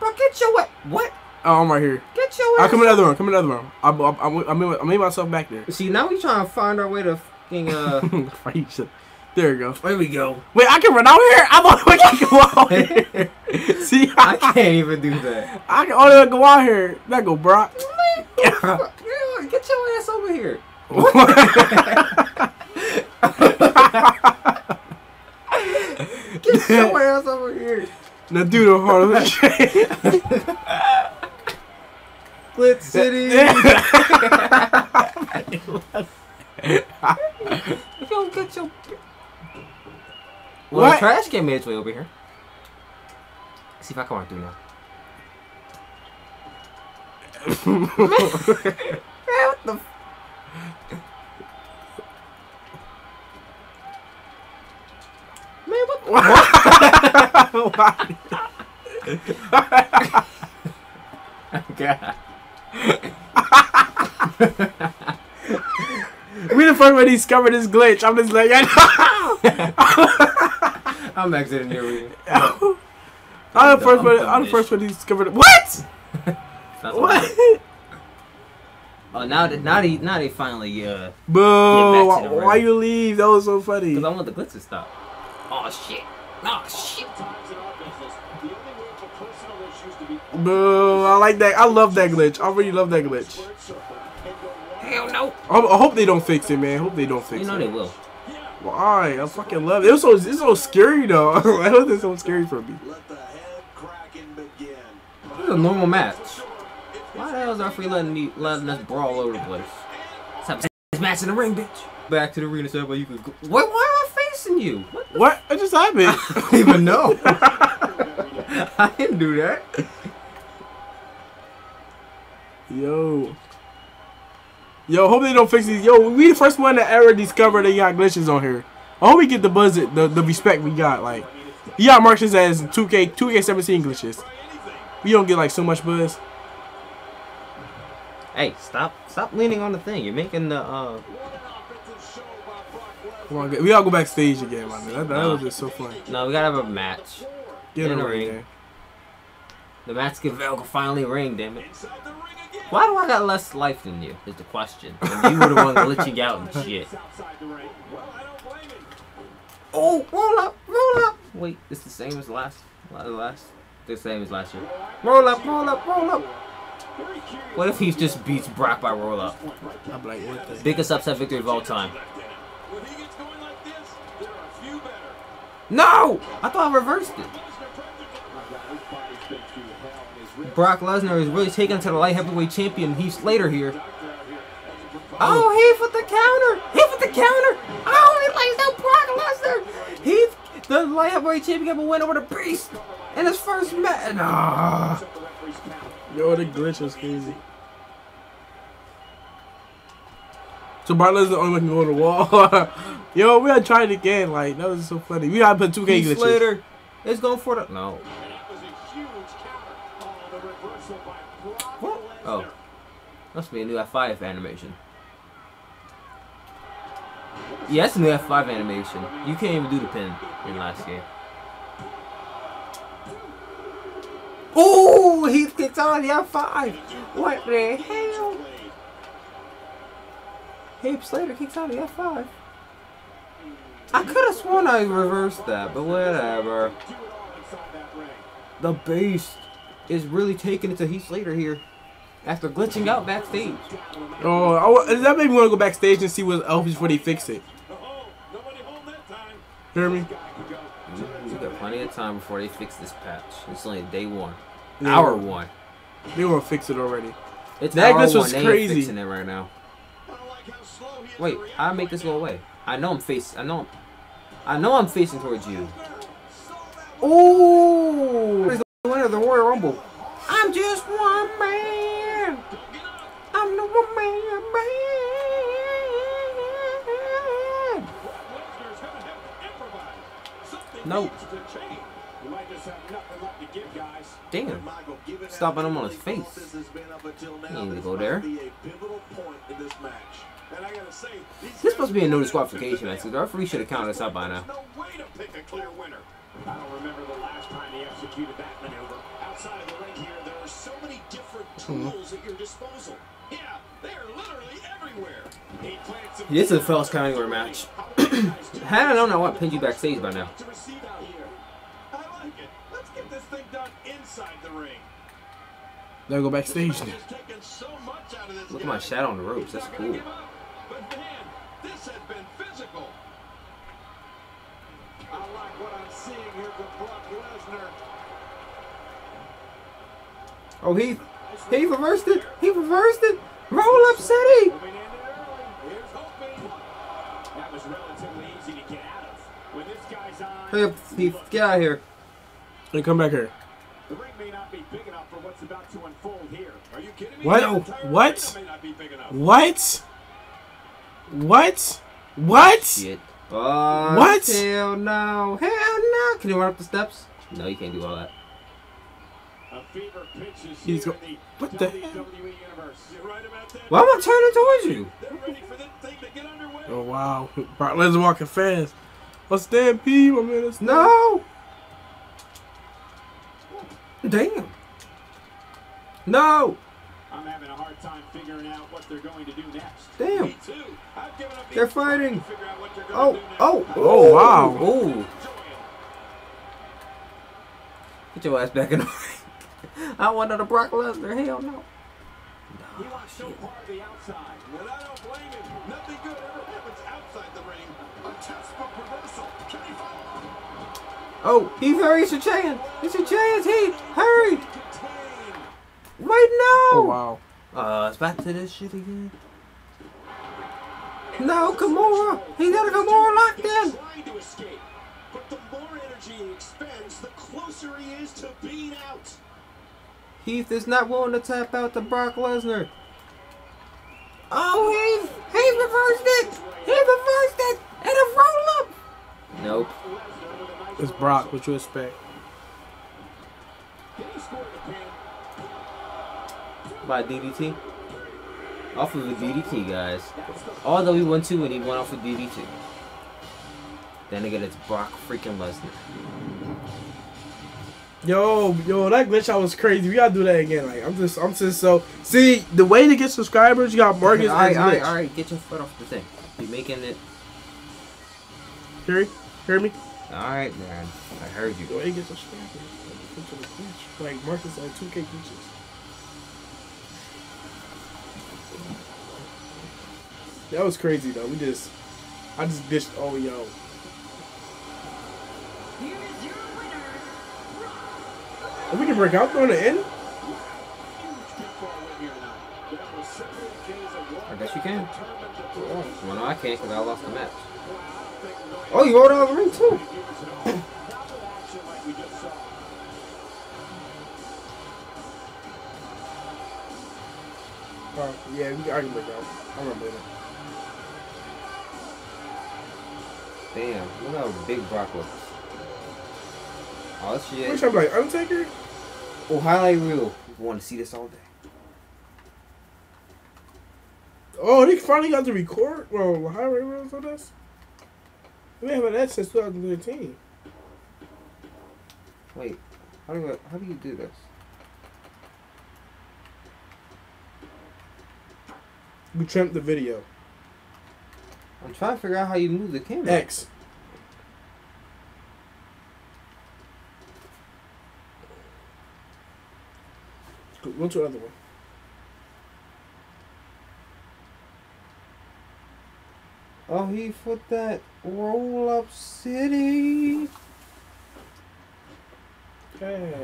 Bro, get your way. What? Oh, I'm right here. Get your way. I'll come another one. Come another one. I made myself back there. See, now we trying to find our way to. There we go. There we go. Wait, I can run out here? I'm on the way I can go out here. See, I can't even do that. I can only go out here. That go, Brock. Yeah. Get your ass over here. Get your ass over here. Now do the hard Split City. If you don't get your... Well, the trash can made its way over here. Let's see if I can walk through now. What the... Man, what the... God. We the first one discovered this glitch. I'm just like, I'm exiting here with you. I'm the first one discovered it. What? What? Oh, now they finally boo! Why you leave? That was so funny. Cause I want the glitch to stop. Oh shit! Oh shit! Boo! I like that. I love that glitch. I really love that glitch. Hell no. I hope they don't fix it, man. I hope they don't fix it. You know they will. Why? I fucking love it. It's so scary, though. I hope it's so scary for me. This is a normal match. Why the hell is our free letting us brawl all over the place? Let's have a match in the ring, bitch. Back to the arena so you can go. What? Why am I facing you? What? What just happened? I don't even know. I didn't do that. Yo. Yo, hope they don't fix these. Yo, we the first one that ever discovered they got glitches on here. I hope we get the buzz, the respect we got. Like, you got marked as 2K17 glitches. We don't get like so much buzz. Hey, stop leaning on the thing. You're making the. Come on, we all go backstage again, man. That was just so funny. No, we gotta have a match. Get in the ring. Man. The match can finally ring, damn it. Why do I got less life than you? Is the question. And you were the one glitching out and shit. Oh, roll up. Wait, it's the same as last year. Roll up. What if he just beats Brock by roll up? I'm like, what the biggest upset victory of all time? No! I thought I reversed it. Brock Lesnar is really taken to the light heavyweight champion Heath Slater here. Oh, Heath with the counter! Oh, he lays down Brock Lesnar! Heath, the light heavyweight champion, got a win over the Beast in his first match. Yo, the glitch was crazy. So Brock Lesnar the only one can go to the wall. Yo, we gotta try it again. Like that was so funny. We gotta put 2K glitches. Heath Slater is going for the no. What? Oh, must be a new F5 animation. Yeah, that's a new F5 animation. You can't even do the pin in last game. Oh, he kicks on the F5. What the hell? Heath Slater kicks on the F5. I could have sworn I reversed that, but whatever. The Beast is really taking it to Heath Slater here after glitching out backstage. Oh, that made me want to go backstage and see what else before they fix it. Hear me? We got plenty of time before they fix this patch. It's only day one. Yeah. Hour one. They want to fix it already. It's that glitch was crazy. They ain't fixing it right now. Wait, I make this go away. I know I'm facing. I know. I know I'm facing towards you. Ooh! What is the winner of the Royal Rumble? I'm just one man. I'm the one man. No. Damn. Stopping him on his face. He ain't gonna go there. This is supposed to be a no disqualification match. The referee should have counted us out by now. I don't remember the last time he executed that maneuver. Outside of the ring here, there are so many different tools at your disposal. Yeah, they are literally everywhere. This is a Fellas Count Anywhere match. I don't know what pinned you backstage by now. I like it. Let's get this thing done inside the ring. Now go backstage. Look at my shadow on the ropes. That's cool. But man, this has been physical. I like what I'm seeing here with Brock Lesnar. Oh, he reversed it. He reversed it. Roll up city. That was relatively easy to get out of. When this guy's on, hurry up, Heath, get out of here. Hey, come back here. The ring may not be big enough for what's about to unfold here. Are you kidding me? What? What? What? What? What? Shit. Oh, what? Hell no. Hell no. Can you run up the steps? No, you can't do all that. A fever pitch is here in the WWE universe. Why am I turning towards you? They're ready for this thing to get underway. Oh, wow. Brock Lesnar walking fast. Let's stampede. No. Damn. No. I'm having a hard time figuring out what they're going to do next. Damn. Me too. I've given up. They're fighting. Oh, oh, oh, wow. Oh. Get your ass back in the ring. I want another Brock Lesnar. Hell no. He wants so far to the outside. Well, I don't blame him. Nothing good ever happens outside the ring. A textbook reversal. Can he follow? Oh, Heath, hurry. It's your chance. It's your chance, Heath. Hurry. Right now! Oh, wow. It's back to this shit again. No, Kimura! He's got a Kimura locked in! Trying to escape, but the more energy he expends, the closer he is to being out. Heath is not willing to tap out to Brock Lesnar. Oh, Heath! He reversed it! He reversed it! And a roll-up! Nope. It's Brock, what you expect? By DDT. Off of the DDT, guys. Although he won two and he won off of DDT. Then again, it's Brock freaking Lesnar. Yo, that glitch out was crazy. We gotta do that again. Like, I'm just so. See, the way to get subscribers, you got markets. All right, get your foot off the thing. You're making it. Hear me? All right, man. I heard you. The way to get subscribers, like markets on 2K glitches. That was crazy though. I just dished all y'all. Oh, we can break out on the end? I guess you can. Oh. Well, no, I can't because I lost the match. Oh, you rolled out of the ring too. Yeah, I can break out. I remember that. Damn, look how big Brock looks. Oh shit. What should I be like, Undertaker? Oh, highlight reel. You want to see this all day. Oh, they finally got to record? Well, highlight reels on us? We haven't had that since 2013. Wait, how do you do this? We trimmed the video. I'm trying to figure out how you move the camera. X. Go to another one. Oh, he put that roll up city. Hey.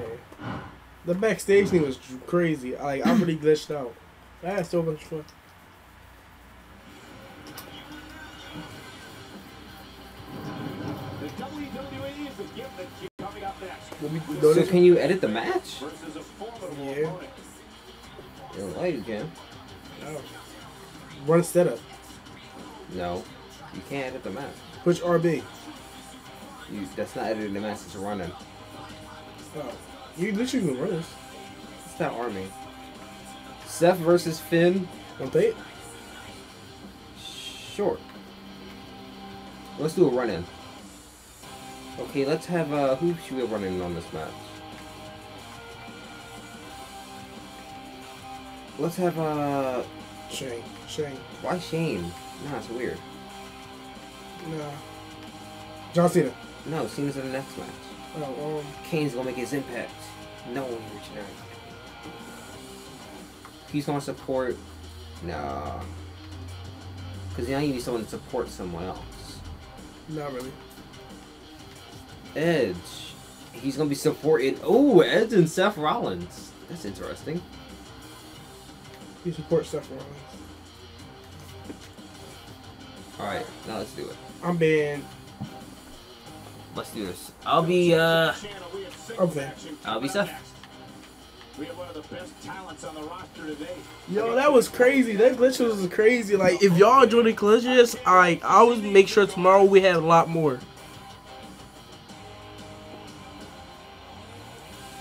The backstage thing was crazy. Like, I really glitched out. I had so much fun. So can you edit the match? Yeah. Why you can? No. Run setup. No. You can't edit the match. Push RB. That's not editing the match, it's running. Oh. You literally can run this. It's not army. Seth versus Finn. Don't they? Sure. Let's do a run-in. Okay, let's have who should we run in on this match? Let's have Shane. Shane. Why Shane? Nah, it's weird. No. John Cena. No, Cena's in the next match. Oh, Kane's gonna make his impact. No one reaching out. He's gonna support. Nah. Cause now you need someone to support someone else. Not really. Edge. He's gonna be supported. Oh, Edge and Seth Rollins. That's interesting. He supports Seth Rollins. Alright, now let's do it. I'm being. Let's do this. I'll be okay. I'll be Seth. We have one of the best talents on the roster today. Yo, that was crazy. That glitch was crazy. Like, if y'all enjoyed the glitches, I always make sure tomorrow we have a lot more.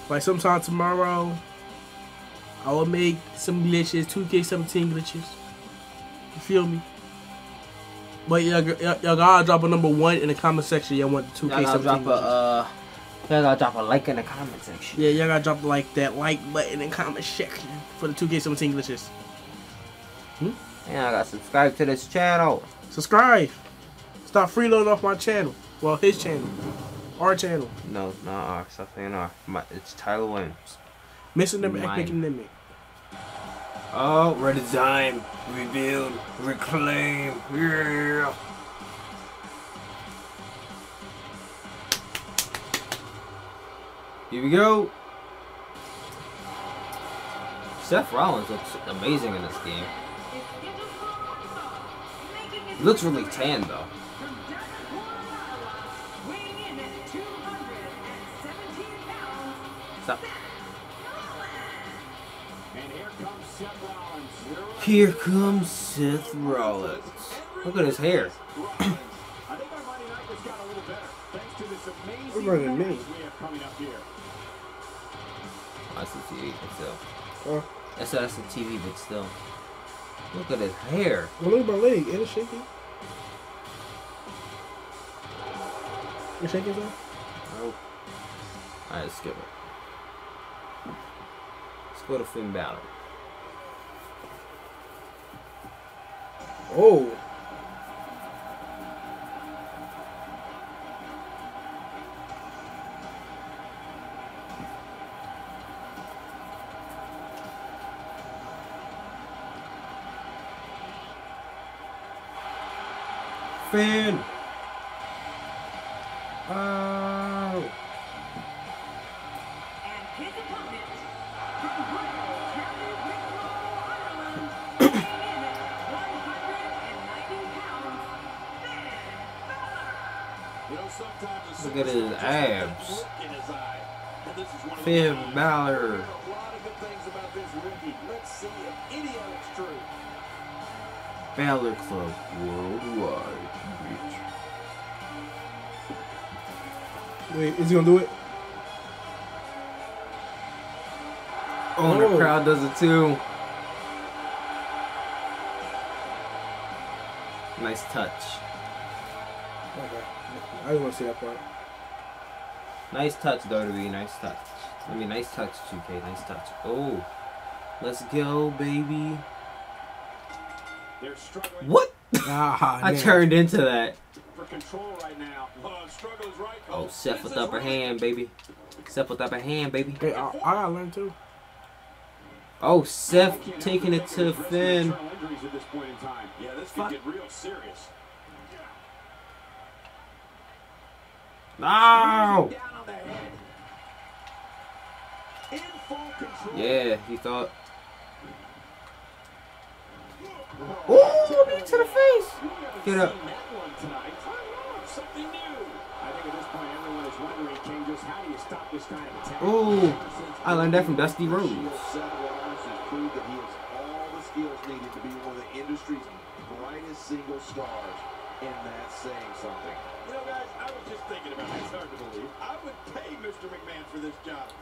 Like, sometime tomorrow, I will make some glitches, 2K17 glitches. You feel me? But y'all gotta drop a #1 in the comment section. Y'all want the 2K17 glitches. Y'all gotta drop a like in the comment section. Yeah, y'all gotta drop like that like button in the comment section for the 2K17 glitches. Hmm? Yeah, I gotta subscribe to this channel. Subscribe. Stop freeloading off my channel. Well, his channel. Our channel. No, not our. Something our. It's Tyler Williams. Mr. McManaman. Oh, redesign, rebuild, reclaim. Yeah. Here we go. Seth Rollins looks amazing in this game. Looks really tan though. Stop. Here comes Seth Rollins. Look at his hair. We're running me. That's the TV, but still. Huh? That's the TV, but still. Look at his hair. Well, look at my leg. Ain't it shaky? You shaking though? Nope. Alright, skip it. Let's go to Finn Balor. Oh. Finn. Oh. Look at his abs. Finn Balor. Balor Club worldwide. Wait, is he gonna do it? Oh, the crowd does it too. Nice touch. Okay. I just wanna see that part. Nice touch, WWE. Nice touch. I mean, nice touch, 2K. Nice touch. Oh. Let's go, baby. What? I turned into that. Oh, Seth with upper hand, baby. Seth with upper hand, baby. Hey, I gotta learn too. Oh, Seth taking it to Finn. Yeah, this could get real serious. No! Yeah, he thought. Oh, to the face. Get up. Ooh, I learned that from Dusty Rhodes.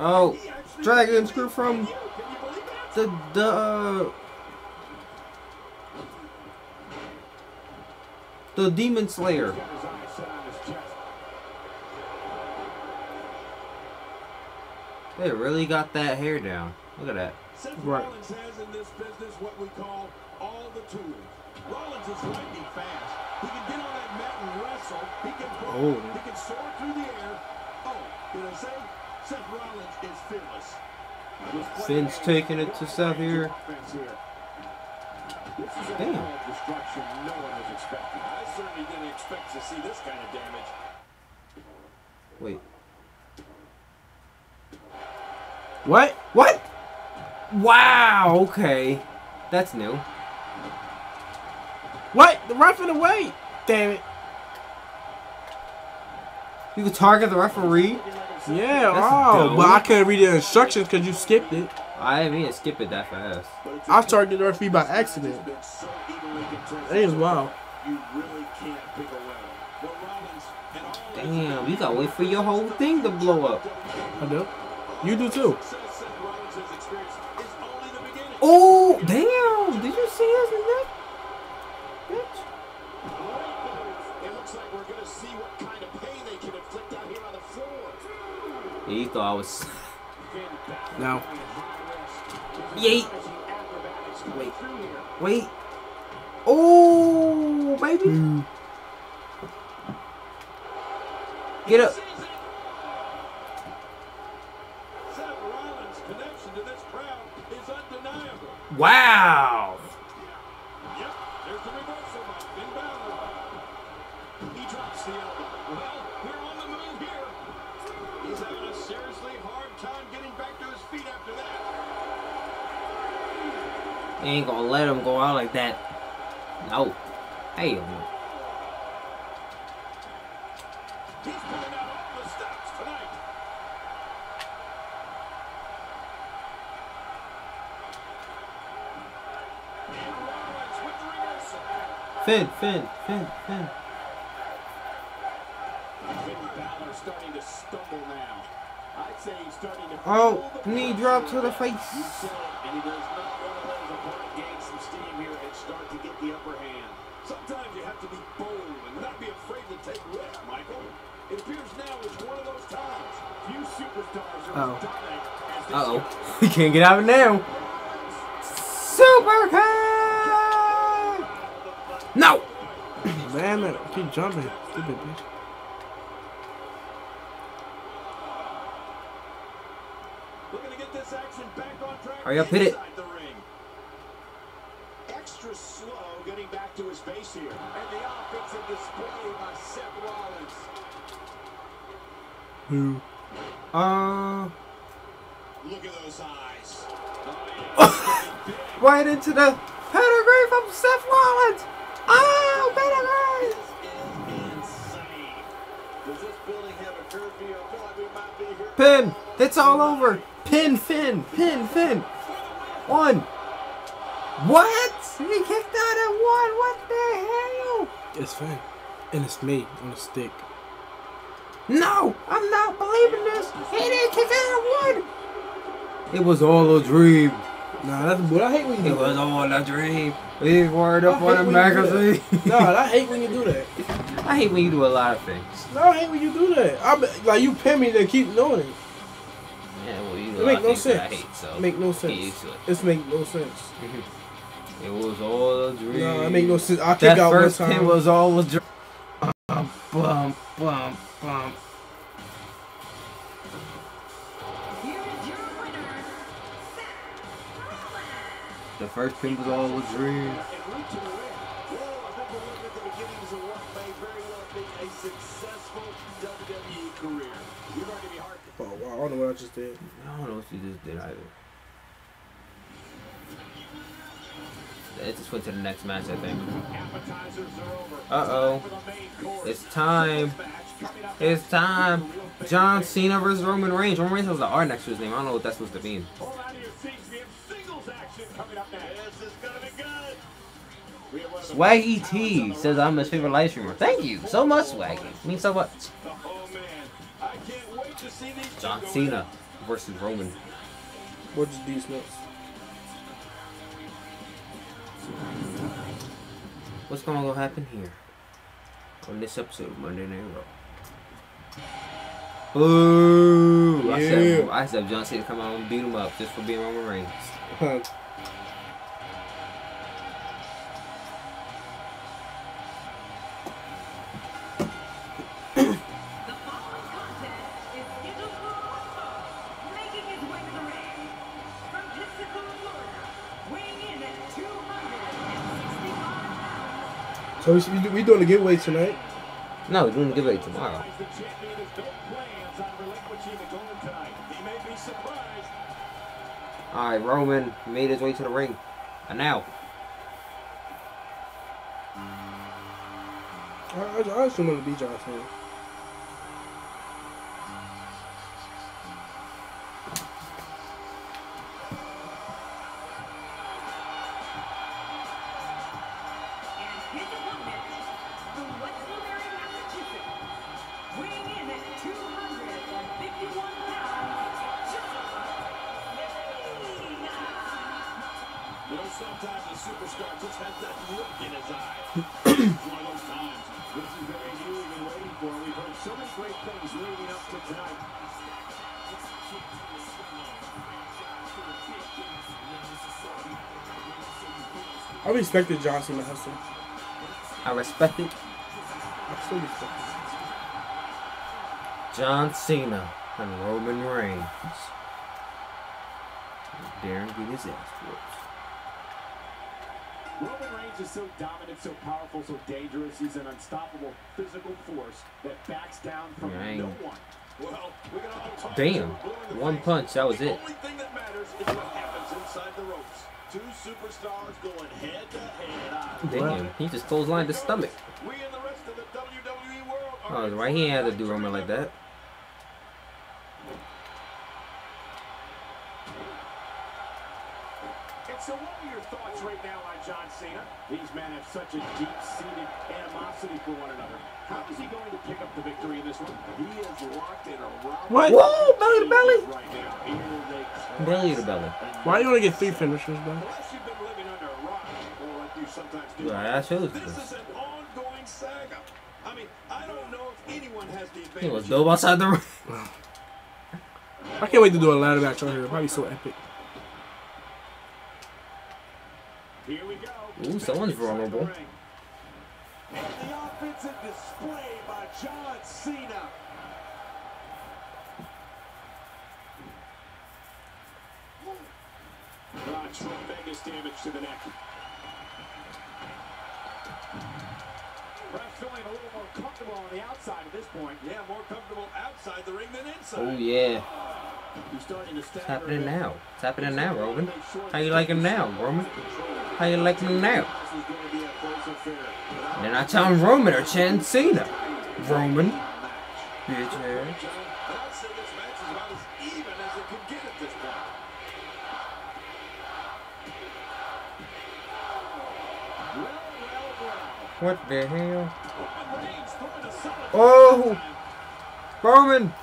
Oh, Dragon Screw from the Demon Slayer. They really got that hair down. Look at that. Right. Rollins has in this business what we call all the tools. Rollins is lightning fast. He can get on that mat and wrestle. He can pull. He can soar through the air. Oh, did I say? Seth Rollins is fearless. Finn's taking it to Seth here. Damn. Destruction no one has expected. I certainly didn't expect to see this kind of damage. Wait. What? What? Wow, okay. That's new. What? The referee away! Damn it. You could target the referee? Yeah, wow. But I couldn't read the instructions because you skipped it. I didn't mean to skip it that fast. I targeted the referee by accident. That is wild. Damn, you gotta wait for your whole thing to blow up. I do. You do too. Oh, damn! Did you see his neck? Bitch. It looks like we're gonna see what kind of pain they can inflict out here on the floor. He thought I was. No. Yeet. Wait. Wait. Oh, baby. Mm. Get up. Wow! Yep, there's the reversal button in battle. He drops the elbow. Well, we're on the move here. He's having a seriously hard time getting back to his feet after that. Ain't gonna let him go out like that. No. Hey, man. He's pulling out all the stops tonight. Finn. Starting to stumble now. I'd say he's starting to. Oh, knee drop to the face. And he does not want to let his opponent gain some steam here and start to get the upper hand. Sometimes you have to be bold and not be afraid to take risks, Michael. It appears now is one of those times. Few superstars are dominant as they He can't get out of it now. Super Cat! No! Man, man, keep jumping. Stupid bitch. Looking to get this action back on track. Hurry up, hit it. The ring. Extra slow getting back to his face here. And the offensive display by Seth Rollins. Who? Look at those eyes. Right into the pedigree from Seth Rollins. Oh, better guys! Does this building have a curfew? I feel like we might be here. Pin! It's all over! Pin, Finn! Pin, Finn! One! What? He kicked out at one! What the hell? It's Finn. And it's me on a stick. No! I'm not believing this! He didn't kick out at one! It was all a dream. Nah, that's what I hate when you do that. It was all a dream. We word up on a magazine. Nah, I hate when you do that. I hate when you do a lot of things. No, I hate when you do that. Like, you pin me to keep doing it. Yeah, well, you do a lot of things that I hate, so. It make no sense. It's make no sense. It was all a dream. No, it make no sense. I kick out one time. That first pin was all a dream. Bum, bum, bum. The first pin was all a dream. Oh, wow. I don't know what I just did. I don't know what you just did either. It just went to the next match, I think. Uh-oh. It's time. It's time. John Cena versus Roman Reigns. Roman Reigns has the R next to his name. I don't know what that's supposed to mean. Swaggy T says I'm his favorite live streamer. Thank you so much, Swaggy. It means so much. John Cena versus Roman. What's these notes? What's going to happen here on this episode of Monday Night Raw? Ooh, yeah. I said John Cena come out and beat him up just for being Roman Reigns. So we doing a giveaway tonight? No, we're doing a giveaway tomorrow. Alright, Roman made his way to the ring. And now. I assume it'll be John Cena. I respected John Cena hustle. I respect it. I still respect it. John Cena and Roman Reigns. Darren get his ass whooped. Roman Reigns is so dominant, so powerful, so dangerous. He's an unstoppable physical force that backs down from no one. Well, we're gonna all talk. Damn. One punch, that was it. The only thing that matters is what happens inside the ropes. Two superstars going head to head. Damn, he just clotheslined his stomach. We and the rest of the WWE world are right, he had to do Roman like that. And so what are your thoughts right now on John Cena? These men have such a deep-seated animosity for one another. How is he going to pick up the victory in this one? He is locked in a rock. What? Whoa, belly to belly! Right now. Belly to belly. Why do you want to get three finishers, bro? Unless you've been living under a rock, or like you sometimes do. Yeah, this is an ongoing saga. I mean, I don't know if anyone has the advantage. He was dope outside the ring. I can't wait to do a ladder match on here. It'll probably be so epic. Here we go. Ooh, someone's vulnerable. And the offensive display by John Cena. Tremendous damage to the neck. Perhaps feeling a little more comfortable on the outside at this point. Yeah, more comfortable outside the ring than inside. Oh yeah. It's happening now. It's happening now, Roman. How you like him now, Roman? How you like him now? They're not telling Roman or John Cena. Roman. Bitch ass. What the hell? Oh! Roman!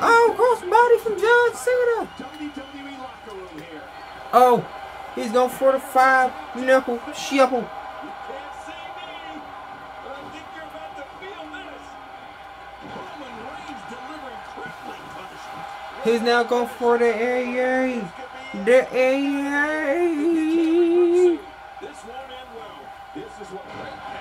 Oh, cross body from John Cena! Oh, he's going for the 5 knuckle shuffle. He's now going for the AA. The AA. This won't end well. This is what great counter.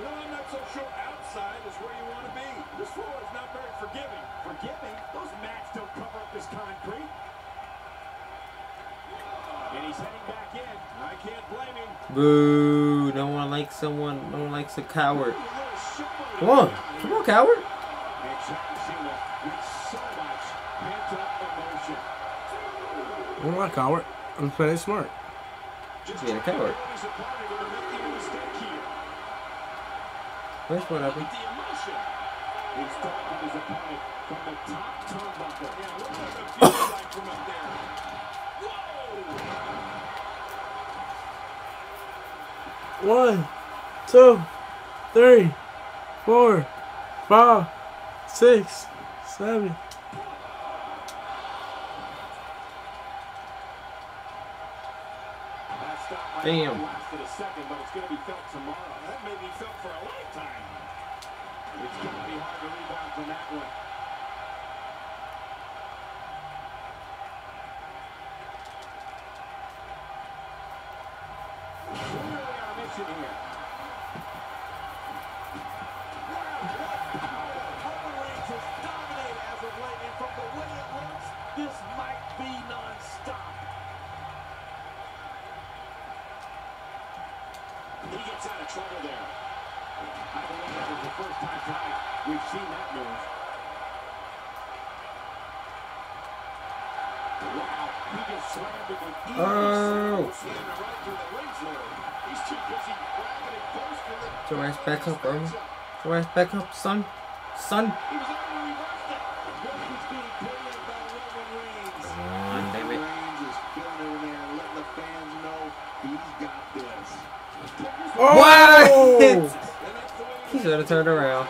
Well, I'm not so sure outside is where you want to be. This floor is not very forgiving. Forgiving? Those mats don't cover up this concrete. And he's heading back in. I can't blame him. Boo. No one likes someone. No one likes a coward. Come on. Come on, coward. And John Cena with so much pent-up emotion. I'm not a coward. I'm playing smart. Just being a coward. That's what happened. One, two, three, four, 5, 6, 7. Damn. Back up, bro. Go right back up, son. Son. Come on, David. Oh! What? He should have turned around.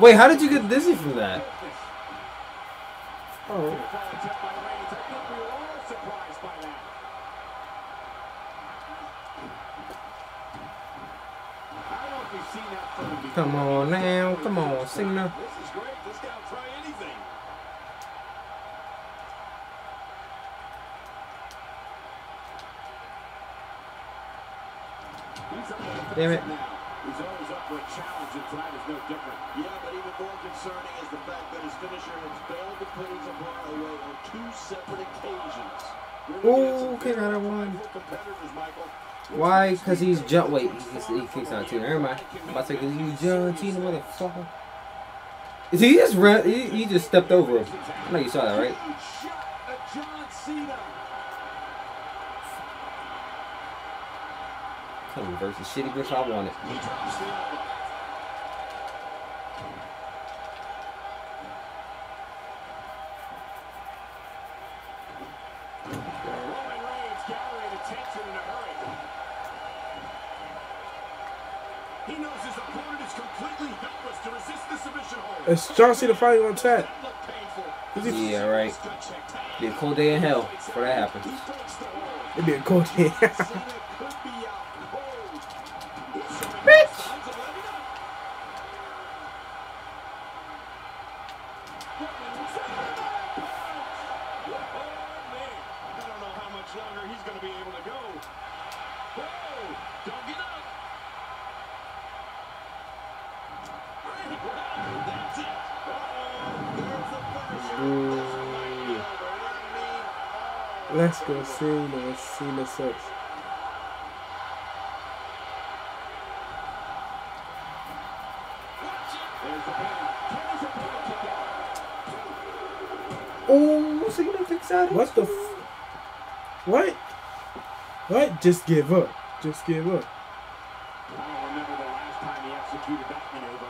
Wait, how did you get dizzy from that? Oh. Come on now, come on, Cena. This is great. This guy will try anything. Damn it. He's always up for a challenge, and tonight is no different. Yeah, but even more concerning is the fact that his finisher has failed to put his opponent away on 2 separate occasions. Oh, okay, got a one. Why? Because he's John. Wait, he kicks out Cena. Never mind. I'm about to say, he's John Cena, motherfucker. Is he just ran? He just stepped over him. I know you saw that, right? Versus shitty bitch, I want it. He knows his opponent is completely helpless to resist the submission hold. It's John Cena fighting on tap. Yeah, right. It'd be a cold day in hell before that happens. It'd be a cold day. Let's go Cena sucks. Oh, Cena kicks out. What the? What? What? Just give up. Just give up. I don't remember the last time he executed that maneuver.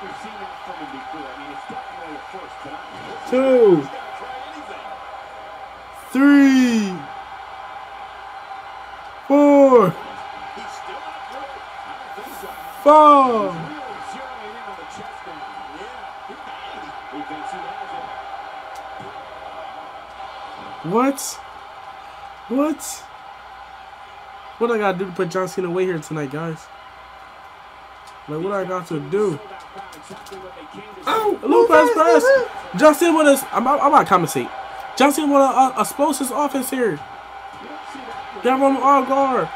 We've seen that from him before. I mean, it's definitely the first time. 2, 3, 4. He's still not broken. I don't think so. 4. He's really zeroing in on the chest down. Yeah. He thinks he has it. What? What? What do I gotta do to put John Cena away here tonight, guys? Like, what do I got to do? Oh, Lopez pass! John Cena with us. I'm about to commentate. John Cena with an explosive offense here. Got Roman all guard.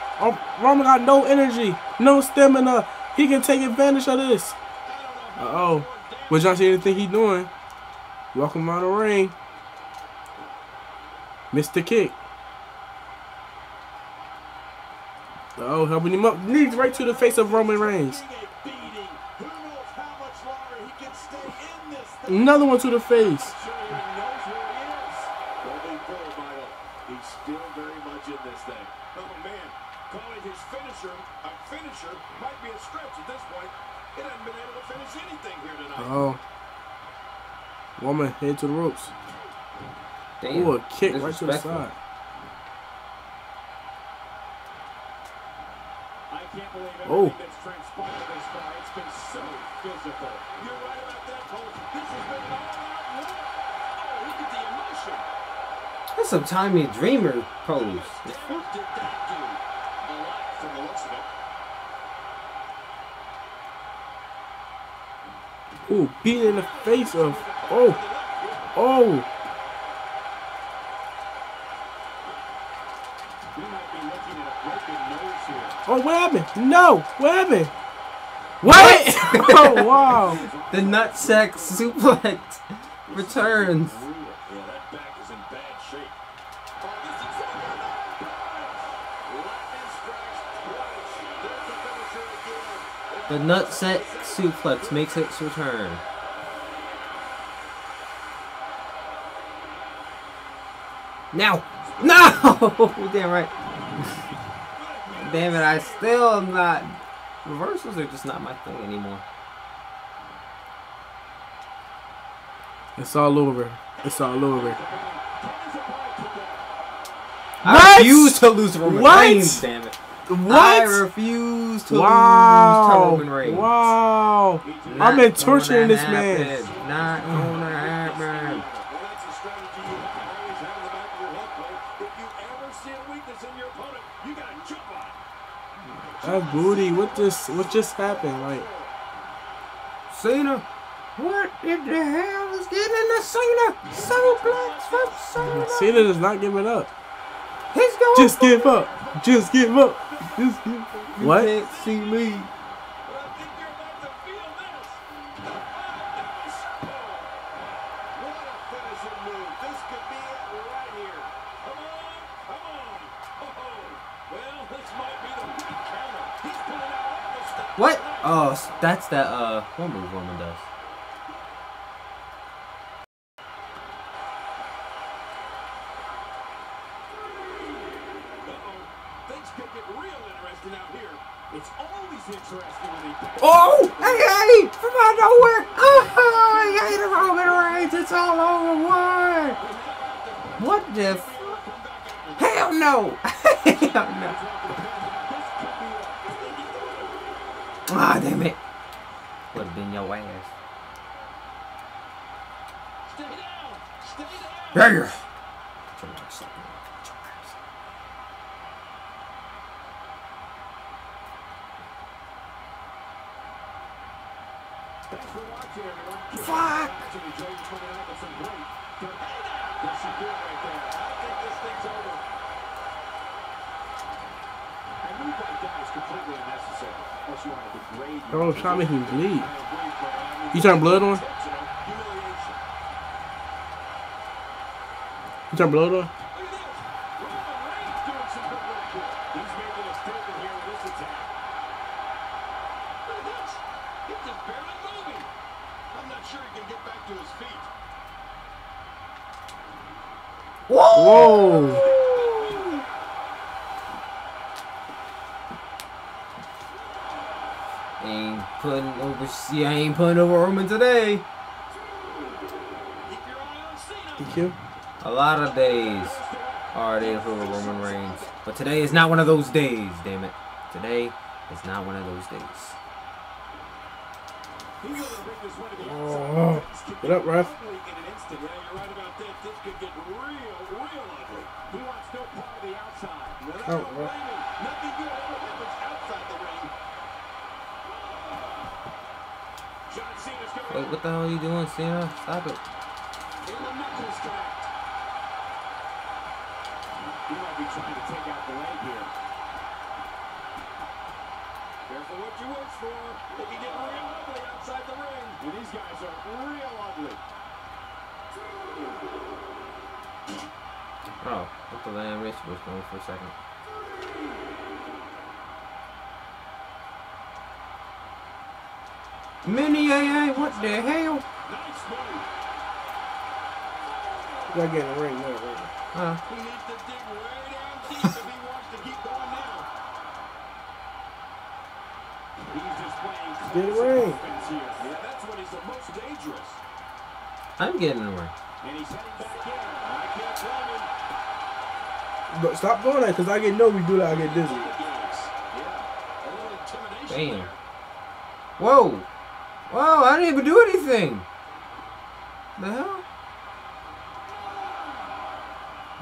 Roman got no energy, no stamina. He can take advantage of this. Uh-oh. What John Cena think he doing? Welcome out of the ring. Missed the kick. Uh-oh, helping him up. Knees right to the face of Roman Reigns. Another one to the face. Oh, woman, head to the ropes. Damn. Ooh, a kick right to the side. I can't believe everything that's transpired this far. It's been so physical. You're right about that, Cole. This has been an all-out war. Oh, look at the emotion. That's some Tommy Dreamer pose. What did that do? A lot from the looks of it. Ooh, beat in the face of, what happened? No, what happened? What? Oh, wow. The nutsack suplex returns. Yeah, that back is in bad shape. The nutsack suplex makes its return. Now! No! Damn right. Damn it, I still am not. Reversals are just not my thing anymore. It's all over. It's all over. I refuse to lose to Roman Reigns, damn it. What? I refuse to lose to Roman Reigns. Wow. I've been torturing this man. Not gonna happen. That booty. What just happened? Like Cena. What in the hell is getting into Cena? Suplex from Cena. Cena does not give it up. He's going just give up. Just give up. Just give up. What? You can't see me. What? Oh, that's that one move Roman does. Things could get real interesting out here. It's always interesting when they... Oh! Hey! From out of nowhere! Oh! He ate a Roman Reigns! It's all over! What? What the f... Hell no! Hell no! Ah, damn it. Would have been your ass. Stay down. Stay down. There. Fuck. Oh, trying to make him bleed. You turn blood on? You turn blood on? Whoa! Whoa. I ain't putting over Roman today. Thank you. A lot of days are days for Roman Reigns, but today is not one of those days. Damn it! Today is not one of those days. Oh, get up, ref. Oh, ref. Wait, what the hell are you doing, Cena? Stop it. He might be trying to take out the leg here. Careful what you wish for. If he didn't ring ugly outside the ring. And these guys are real ugly. Oh, what the damn race was going for a second. Mini AA, what the hell? Nice move. Gotta get a ring there, right? He needs to dig way down deep if he wants to keep going now. He's just playing classic offense here. Yeah, that's when he's the most dangerous. I'm getting a ring. And he's heading back in. I can't blame him. But stop going there, because I get no, we do that, I get dizzy. Yeah, a little intimidation there. Whoa! Wow, I didn't even do anything! The hell?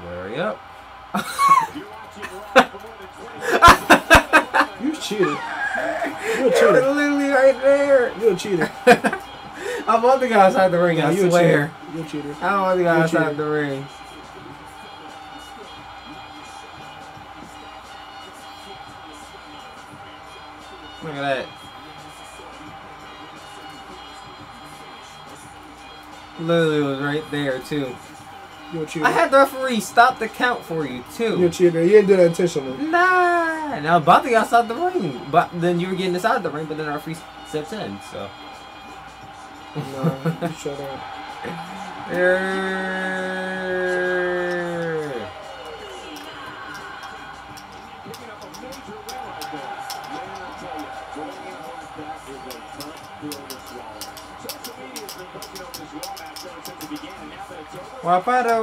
Hurry up. You cheated. You're a cheater. You're literally right there. You're a cheater. I want the guy outside the ring, yeah, I swear. You're a cheater. I don't want the guy outside the ring. Look at that. Literally was right there too. You're a cheater. I had the referee stop the count for you too. You're a cheater. You didn't do that intentionally. Nah. Now about to get outside the ring, but then you were getting inside the ring, but then our referee steps in. So. Nah. Shut up. Wapato!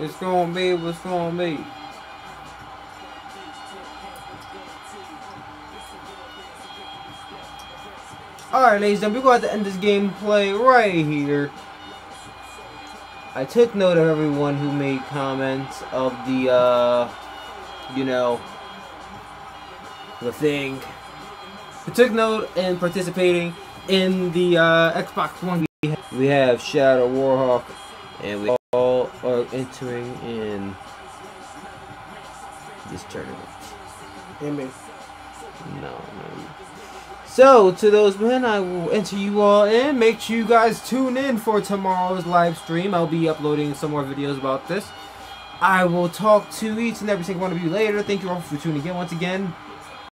It's gonna be what's gonna be. Alright, ladies and gentlemen, we're gonna have to end this gameplay right here. I took note of everyone who made comments of the you know, the thing. I took note in participating in the Xbox One. We have Shadow Warhawk, and we all are entering in this tournament. No. So, to those men, I will enter you all in. Make sure you guys tune in for tomorrow's live stream. I'll be uploading some more videos about this. I will talk to each and every single one of you later. Thank you all for tuning in once again.